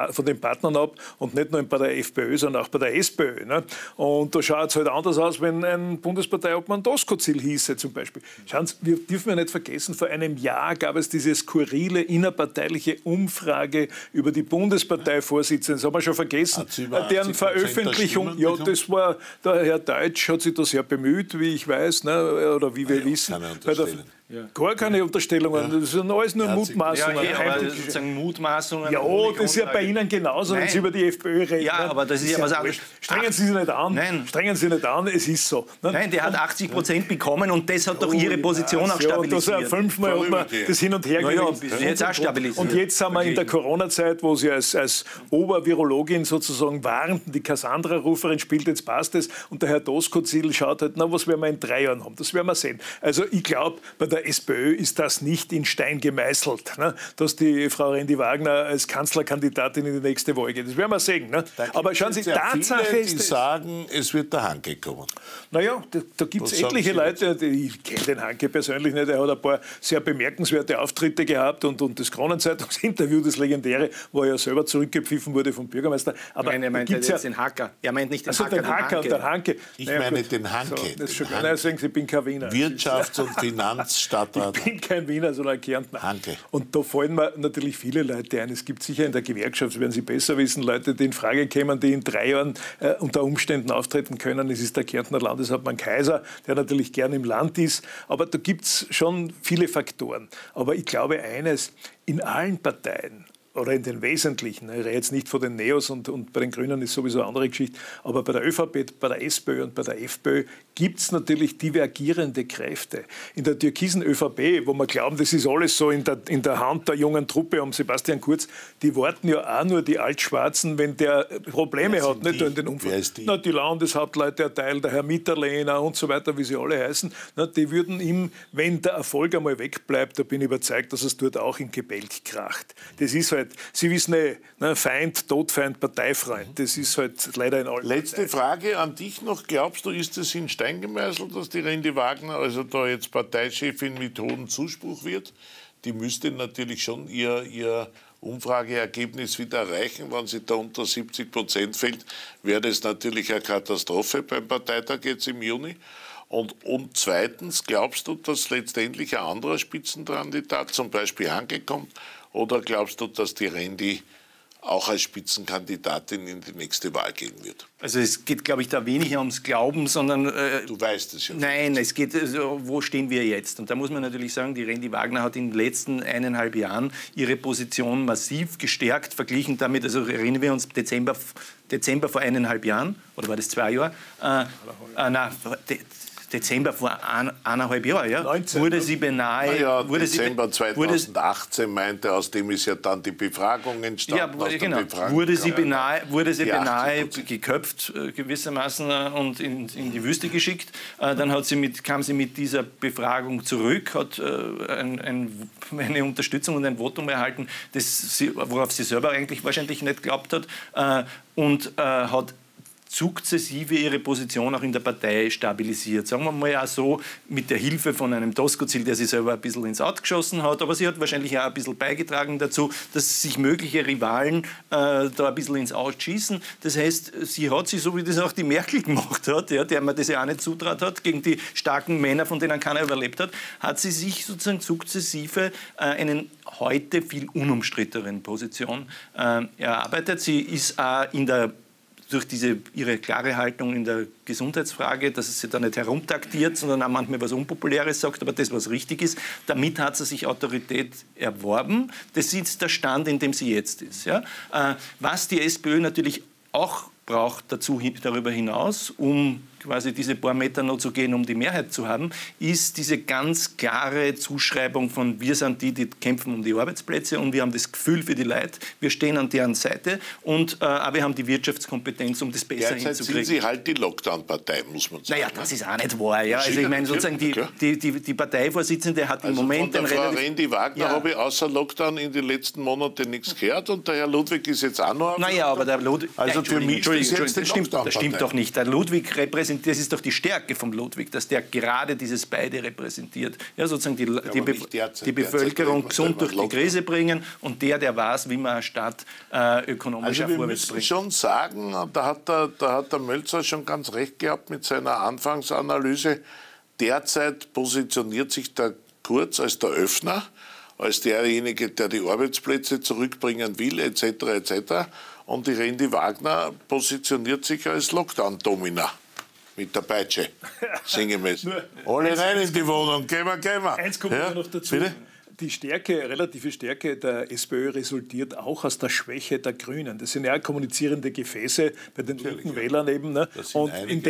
Partnern ab und nicht nur bei der FPÖ, sondern auch bei der SPÖ. Ne? Und da schaut es halt anders aus, wenn ein Bundesparteiobmann Doskozil hieße zum Beispiel. Schauen Sie, wir dürfen ja nicht vergessen, vor einem Jahr gab es diese skurrile innerparteiliche Umfrage über die Bundesparteivorsitzenden. Das haben wir schon vergessen. Deren Veröffentlichung, ja, das war, der Herr Deutsch hat sich da sehr bemüht, wie ich weiß, ne? Oder wie wir wissen. Ja. Gar keine Unterstellungen, das sind alles nur Mutmaßungen. Ja, aber sozusagen Mutmaßungen. Ja, das ist ja bei Ihnen genauso, wenn Sie über die FPÖ reden. Ja, aber das ist ja was anderes. Strengen Sie sich nicht an, strengen Sie nicht an, es ist so. Nein, der hat 80% bekommen und das hat doch Ihre Position auch stabilisiert. Ja, das 5-mal hat man das hin und her gelegt. Jetzt auch stabilisiert. Und jetzt sind wir in der Corona-Zeit, wo Sie als Obervirologin sozusagen warnten, die Cassandra-Ruferin spielt, jetzt passt es. Und der Herr Doskozil schaut halt, na, was werden wir in 3 Jahren haben, das werden wir sehen. Also ich glaube, bei der SPÖ ist das nicht in Stein gemeißelt, ne? Dass die Frau Rendi-Wagner als Kanzlerkandidatin in die nächste Wahl geht. Das werden wir sehen. Ne? Aber schauen Sie, Tatsache viele, ist... Die sagen, es wird der Hanke kommen. Naja, da gibt es etliche Leute, ich kenne den Hanke persönlich nicht, er hat ein paar sehr bemerkenswerte Auftritte gehabt und das Kronenzeitungsinterview, das legendäre, wo er ja selber zurückgepfiffen wurde vom Bürgermeister. Aber nein, er meint jetzt den Hacker. Er meint nicht den Hacker, den Hacker und den Hanke. Ich meine den Hanke. So, das ist schon Hanke. Deswegen, ich bin kein Wiener. Wirtschafts- und Finanz. Ich bin kein Wiener, sondern ein Kärntner. Hanke. Und da fallen mir natürlich viele Leute ein. Es gibt sicher in der Gewerkschaft, das werden Sie besser wissen, Leute, die in Frage kämen, die in 3 Jahren unter Umständen auftreten können. Es ist der Kärntner Landeshauptmann Kaiser, der natürlich gern im Land ist. Aber da gibt es schon viele Faktoren. Aber ich glaube eines, in allen Parteien, oder in den Wesentlichen, ich rede jetzt nicht von den Neos und bei den Grünen ist sowieso eine andere Geschichte, aber bei der ÖVP, bei der SPÖ und bei der FPÖ gibt es natürlich divergierende Kräfte. In der türkisen ÖVP, wo man glauben, das ist alles so in der Hand der jungen Truppe um Sebastian Kurz, die warten ja auch nur die Altschwarzen, wenn der Probleme hat, nicht nur in den Umfragen. Na, die Landeshauptleute erteilen, der Herr Mitterlehner und so weiter, wie sie alle heißen, na, die würden ihm, wenn der Erfolg einmal wegbleibt, da bin ich überzeugt, dass es dort auch im Gebälk kracht. Das ist halt, Sie wissen ne, Feind, Todfeind, Parteifreund. Das ist halt leider in allen. Letzte Frage an dich noch. Glaubst du, ist es in Stein gemeißelt, dass die Rendi-Wagner, also da jetzt Parteichefin mit hohem Zuspruch wird? Die müsste natürlich schon ihr Umfrageergebnis wieder erreichen. Wenn sie da unter 70% fällt, wäre das natürlich eine Katastrophe. Beim Parteitag jetzt im Juni. Und zweitens, glaubst du, dass letztendlich ein anderer Spitzenkandidat, zum Beispiel Hanke, kommt? Oder glaubst du, dass die Rendi auch als Spitzenkandidatin in die nächste Wahl gehen wird? Also es geht, glaube ich, da weniger ums Glauben, sondern... du weißt es ja. Nein, es geht, also, wo stehen wir jetzt? Und da muss man natürlich sagen, die Rendi-Wagner hat in den letzten 1,5 Jahren ihre Position massiv gestärkt, verglichen damit, also erinnern wir uns, Dezember vor 1,5 Jahren, oder war das 2 Jahre? Dezember vor 1,5 Jahren, ja? 19, wurde sie beinahe... Ja, wurde Dezember 2018 meinte, aus dem ist ja dann die Befragung entstanden. Ja, genau. Wurde sie beinahe geköpft gewissermaßen und in die Wüste geschickt. Dann hat sie kam sie mit dieser Befragung zurück, hat eine Unterstützung und ein Votum erhalten, das sie, worauf sie selber eigentlich wahrscheinlich nicht geglaubt hat und hat sukzessive ihre Position auch in der Partei stabilisiert. Sagen wir mal auch so, mit der Hilfe von einem Doskozil, der sie selber ein bisschen ins Out geschossen hat, aber sie hat wahrscheinlich auch ein bisschen beigetragen dazu, dass sich mögliche Rivalen da ein bisschen ins Out schießen. Das heißt, sie hat sich, so wie das auch die Merkel gemacht hat, ja, der man das ja auch nicht zutraut hat, gegen die starken Männer, von denen keiner überlebt hat, hat sie sich sozusagen sukzessive einen heute viel unumstrittenen Position erarbeitet. Sie ist auch in der durch ihre klare Haltung in der Gesundheitsfrage, dass es sie da nicht herumtaktiert, sondern auch manchmal was Unpopuläres sagt, aber das, was richtig ist, damit hat sie sich Autorität erworben. Das ist der Stand, in dem sie jetzt ist. Ja? Was die SPÖ natürlich auch braucht darüber hinaus, um quasi diese paar Meter noch zu gehen, um die Mehrheit zu haben, ist diese ganz klare Zuschreibung von wir sind die, die kämpfen um die Arbeitsplätze und wir haben das Gefühl für die Leute, wir stehen an deren Seite und aber wir haben die Wirtschaftskompetenz, um das besser hinzukriegen. Derzeit sind Sie halt die Lockdown-Partei, muss man sagen. Naja, das ist auch nicht wahr. Ja. Also ich meine sozusagen, die Parteivorsitzende hat im Moment... Also von der Frau Rendi-Wagner habe ich außer Lockdown in den letzten Monaten nichts gehört und der Herr Ludwig ist jetzt auch noch... Naja, aber der Ludwig... Also für mich ist jetzt die Lockdown-Partei. Das stimmt doch nicht. Der Ludwig repräsentiert, das ist doch die Stärke vom Ludwig, dass der gerade dieses Beide repräsentiert. Ja, sozusagen die Bevölkerung gesund durch die Krise bringen und der weiß, wie man eine Stadt ökonomisch vorwärts bringt. Also wir müssen schon sagen, da hat der Mölzer schon ganz recht gehabt mit seiner Anfangsanalyse. Derzeit positioniert sich der Kurz als der Öffner, als derjenige, der die Arbeitsplätze zurückbringen will, etc. etc. Und die Rendi-Wagner positioniert sich als Lockdown-Domina mit der Peitsche, sinngemäß. Alle rein in die Wohnung, gehen wir. Eins kommt ja noch dazu. Bitte? Die Stärke, relative Stärke der SPÖ resultiert auch aus der Schwäche der Grünen. Das sind ja kommunizierende Gefäße bei den linken Wählern eben. Ne? Und in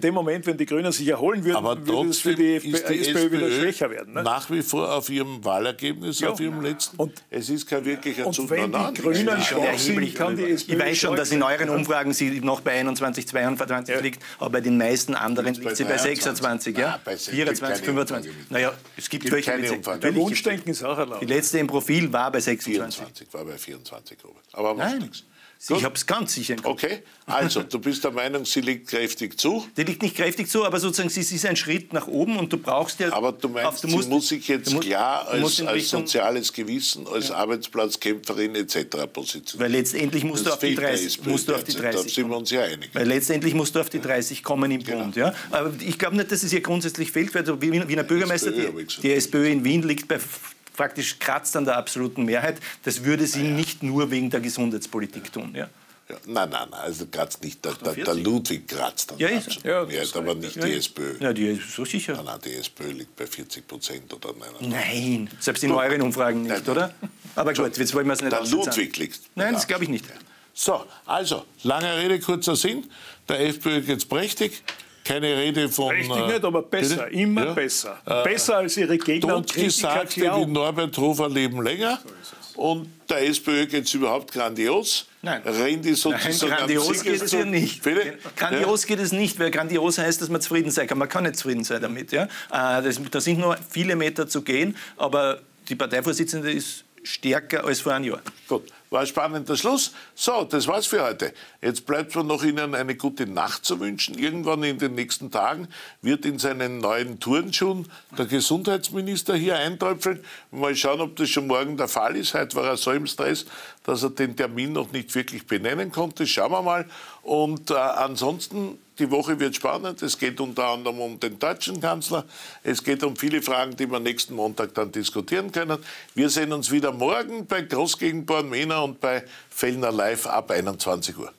dem Moment, wenn die Grünen sich erholen würden, würde es für die SPÖ wieder schwächer werden. Ne? Nach wie vor auf ihrem Wahlergebnis, ja, auf ihrem letzten. Und es ist kein wirklicher Zug. Wenn die Grünen schwach sind, kann die SPÖ... Ich weiß schon, dass in euren Umfragen sie noch bei 21, 22 liegt, aber bei den meisten anderen liegt sie bei 26, ja? Nein, bei 24, 25. Naja, es gibt welche mit... Die letzte im Profil war bei 26. War bei 24, Robert. Aber nein, nichts. Ich habe es ganz sicher im Kopf. Okay, also du bist der Meinung, sie liegt kräftig zu? Die liegt nicht kräftig zu, aber sozusagen sie ist ein Schritt nach oben und du brauchst ja... Aber du meinst, sie muss sich jetzt klar als soziales Gewissen, als Arbeitsplatzkämpferin etc. positionieren. Weil letztendlich musst du auf die 30 kommen. Da sind wir uns ja einig. Weil letztendlich musst du auf die 30 kommen im Bund. Ja? Aber ich glaube nicht, dass es ihr grundsätzlich fehlt, weil der Wiener Bürgermeister, die SPÖ in Wien liegt bei... praktisch kratzt an der absoluten Mehrheit, das würde sie nicht nur wegen der Gesundheitspolitik tun. Ja? Ja, nein, also kratzt nicht, der Ludwig kratzt an der absoluten Mehrheit, aber nicht die SPÖ. Ja, die ist so sicher. Nein, die SPÖ liegt bei 40% oder nein, selbst in euren Umfragen nicht, oder? Aber gut, jetzt wollen wir es nicht aussagen. Der Ludwig liegt. Nein, das glaube ich nicht. So, also, lange Rede, kurzer Sinn, der FPÖ geht es prächtig. Keine Rede von... Richtig nicht, aber besser, bitte? Immer besser. Besser als ihre Gegner und Kritiker glauben. Die Norbert Hofer leben länger und der SPÖ geht es überhaupt grandios. Nein, grandios geht es ja nicht. Bitte? Grandios geht es nicht, weil grandios heißt, dass man zufrieden sein kann. Man kann nicht zufrieden sein damit. Ja? Da sind nur viele Meter zu gehen, aber die Parteivorsitzende ist stärker als vor einem Jahr. Gut. War ein spannender Schluss. So, das war's für heute. Jetzt bleibt mir noch Ihnen eine gute Nacht zu wünschen. Irgendwann in den nächsten Tagen wird in seinen neuen Turnschuhen der Gesundheitsminister hier eintröpfeln. Mal schauen, ob das schon morgen der Fall ist. Heute war er so im Stress, dass er den Termin noch nicht wirklich benennen konnte. Schauen wir mal. Und ansonsten, die Woche wird spannend. Es geht unter anderem um den deutschen Kanzler. Es geht um viele Fragen, die wir nächsten Montag dann diskutieren können. Wir sehen uns wieder morgen bei Groß gegen Bornmänner und bei Fellner live ab 21 Uhr.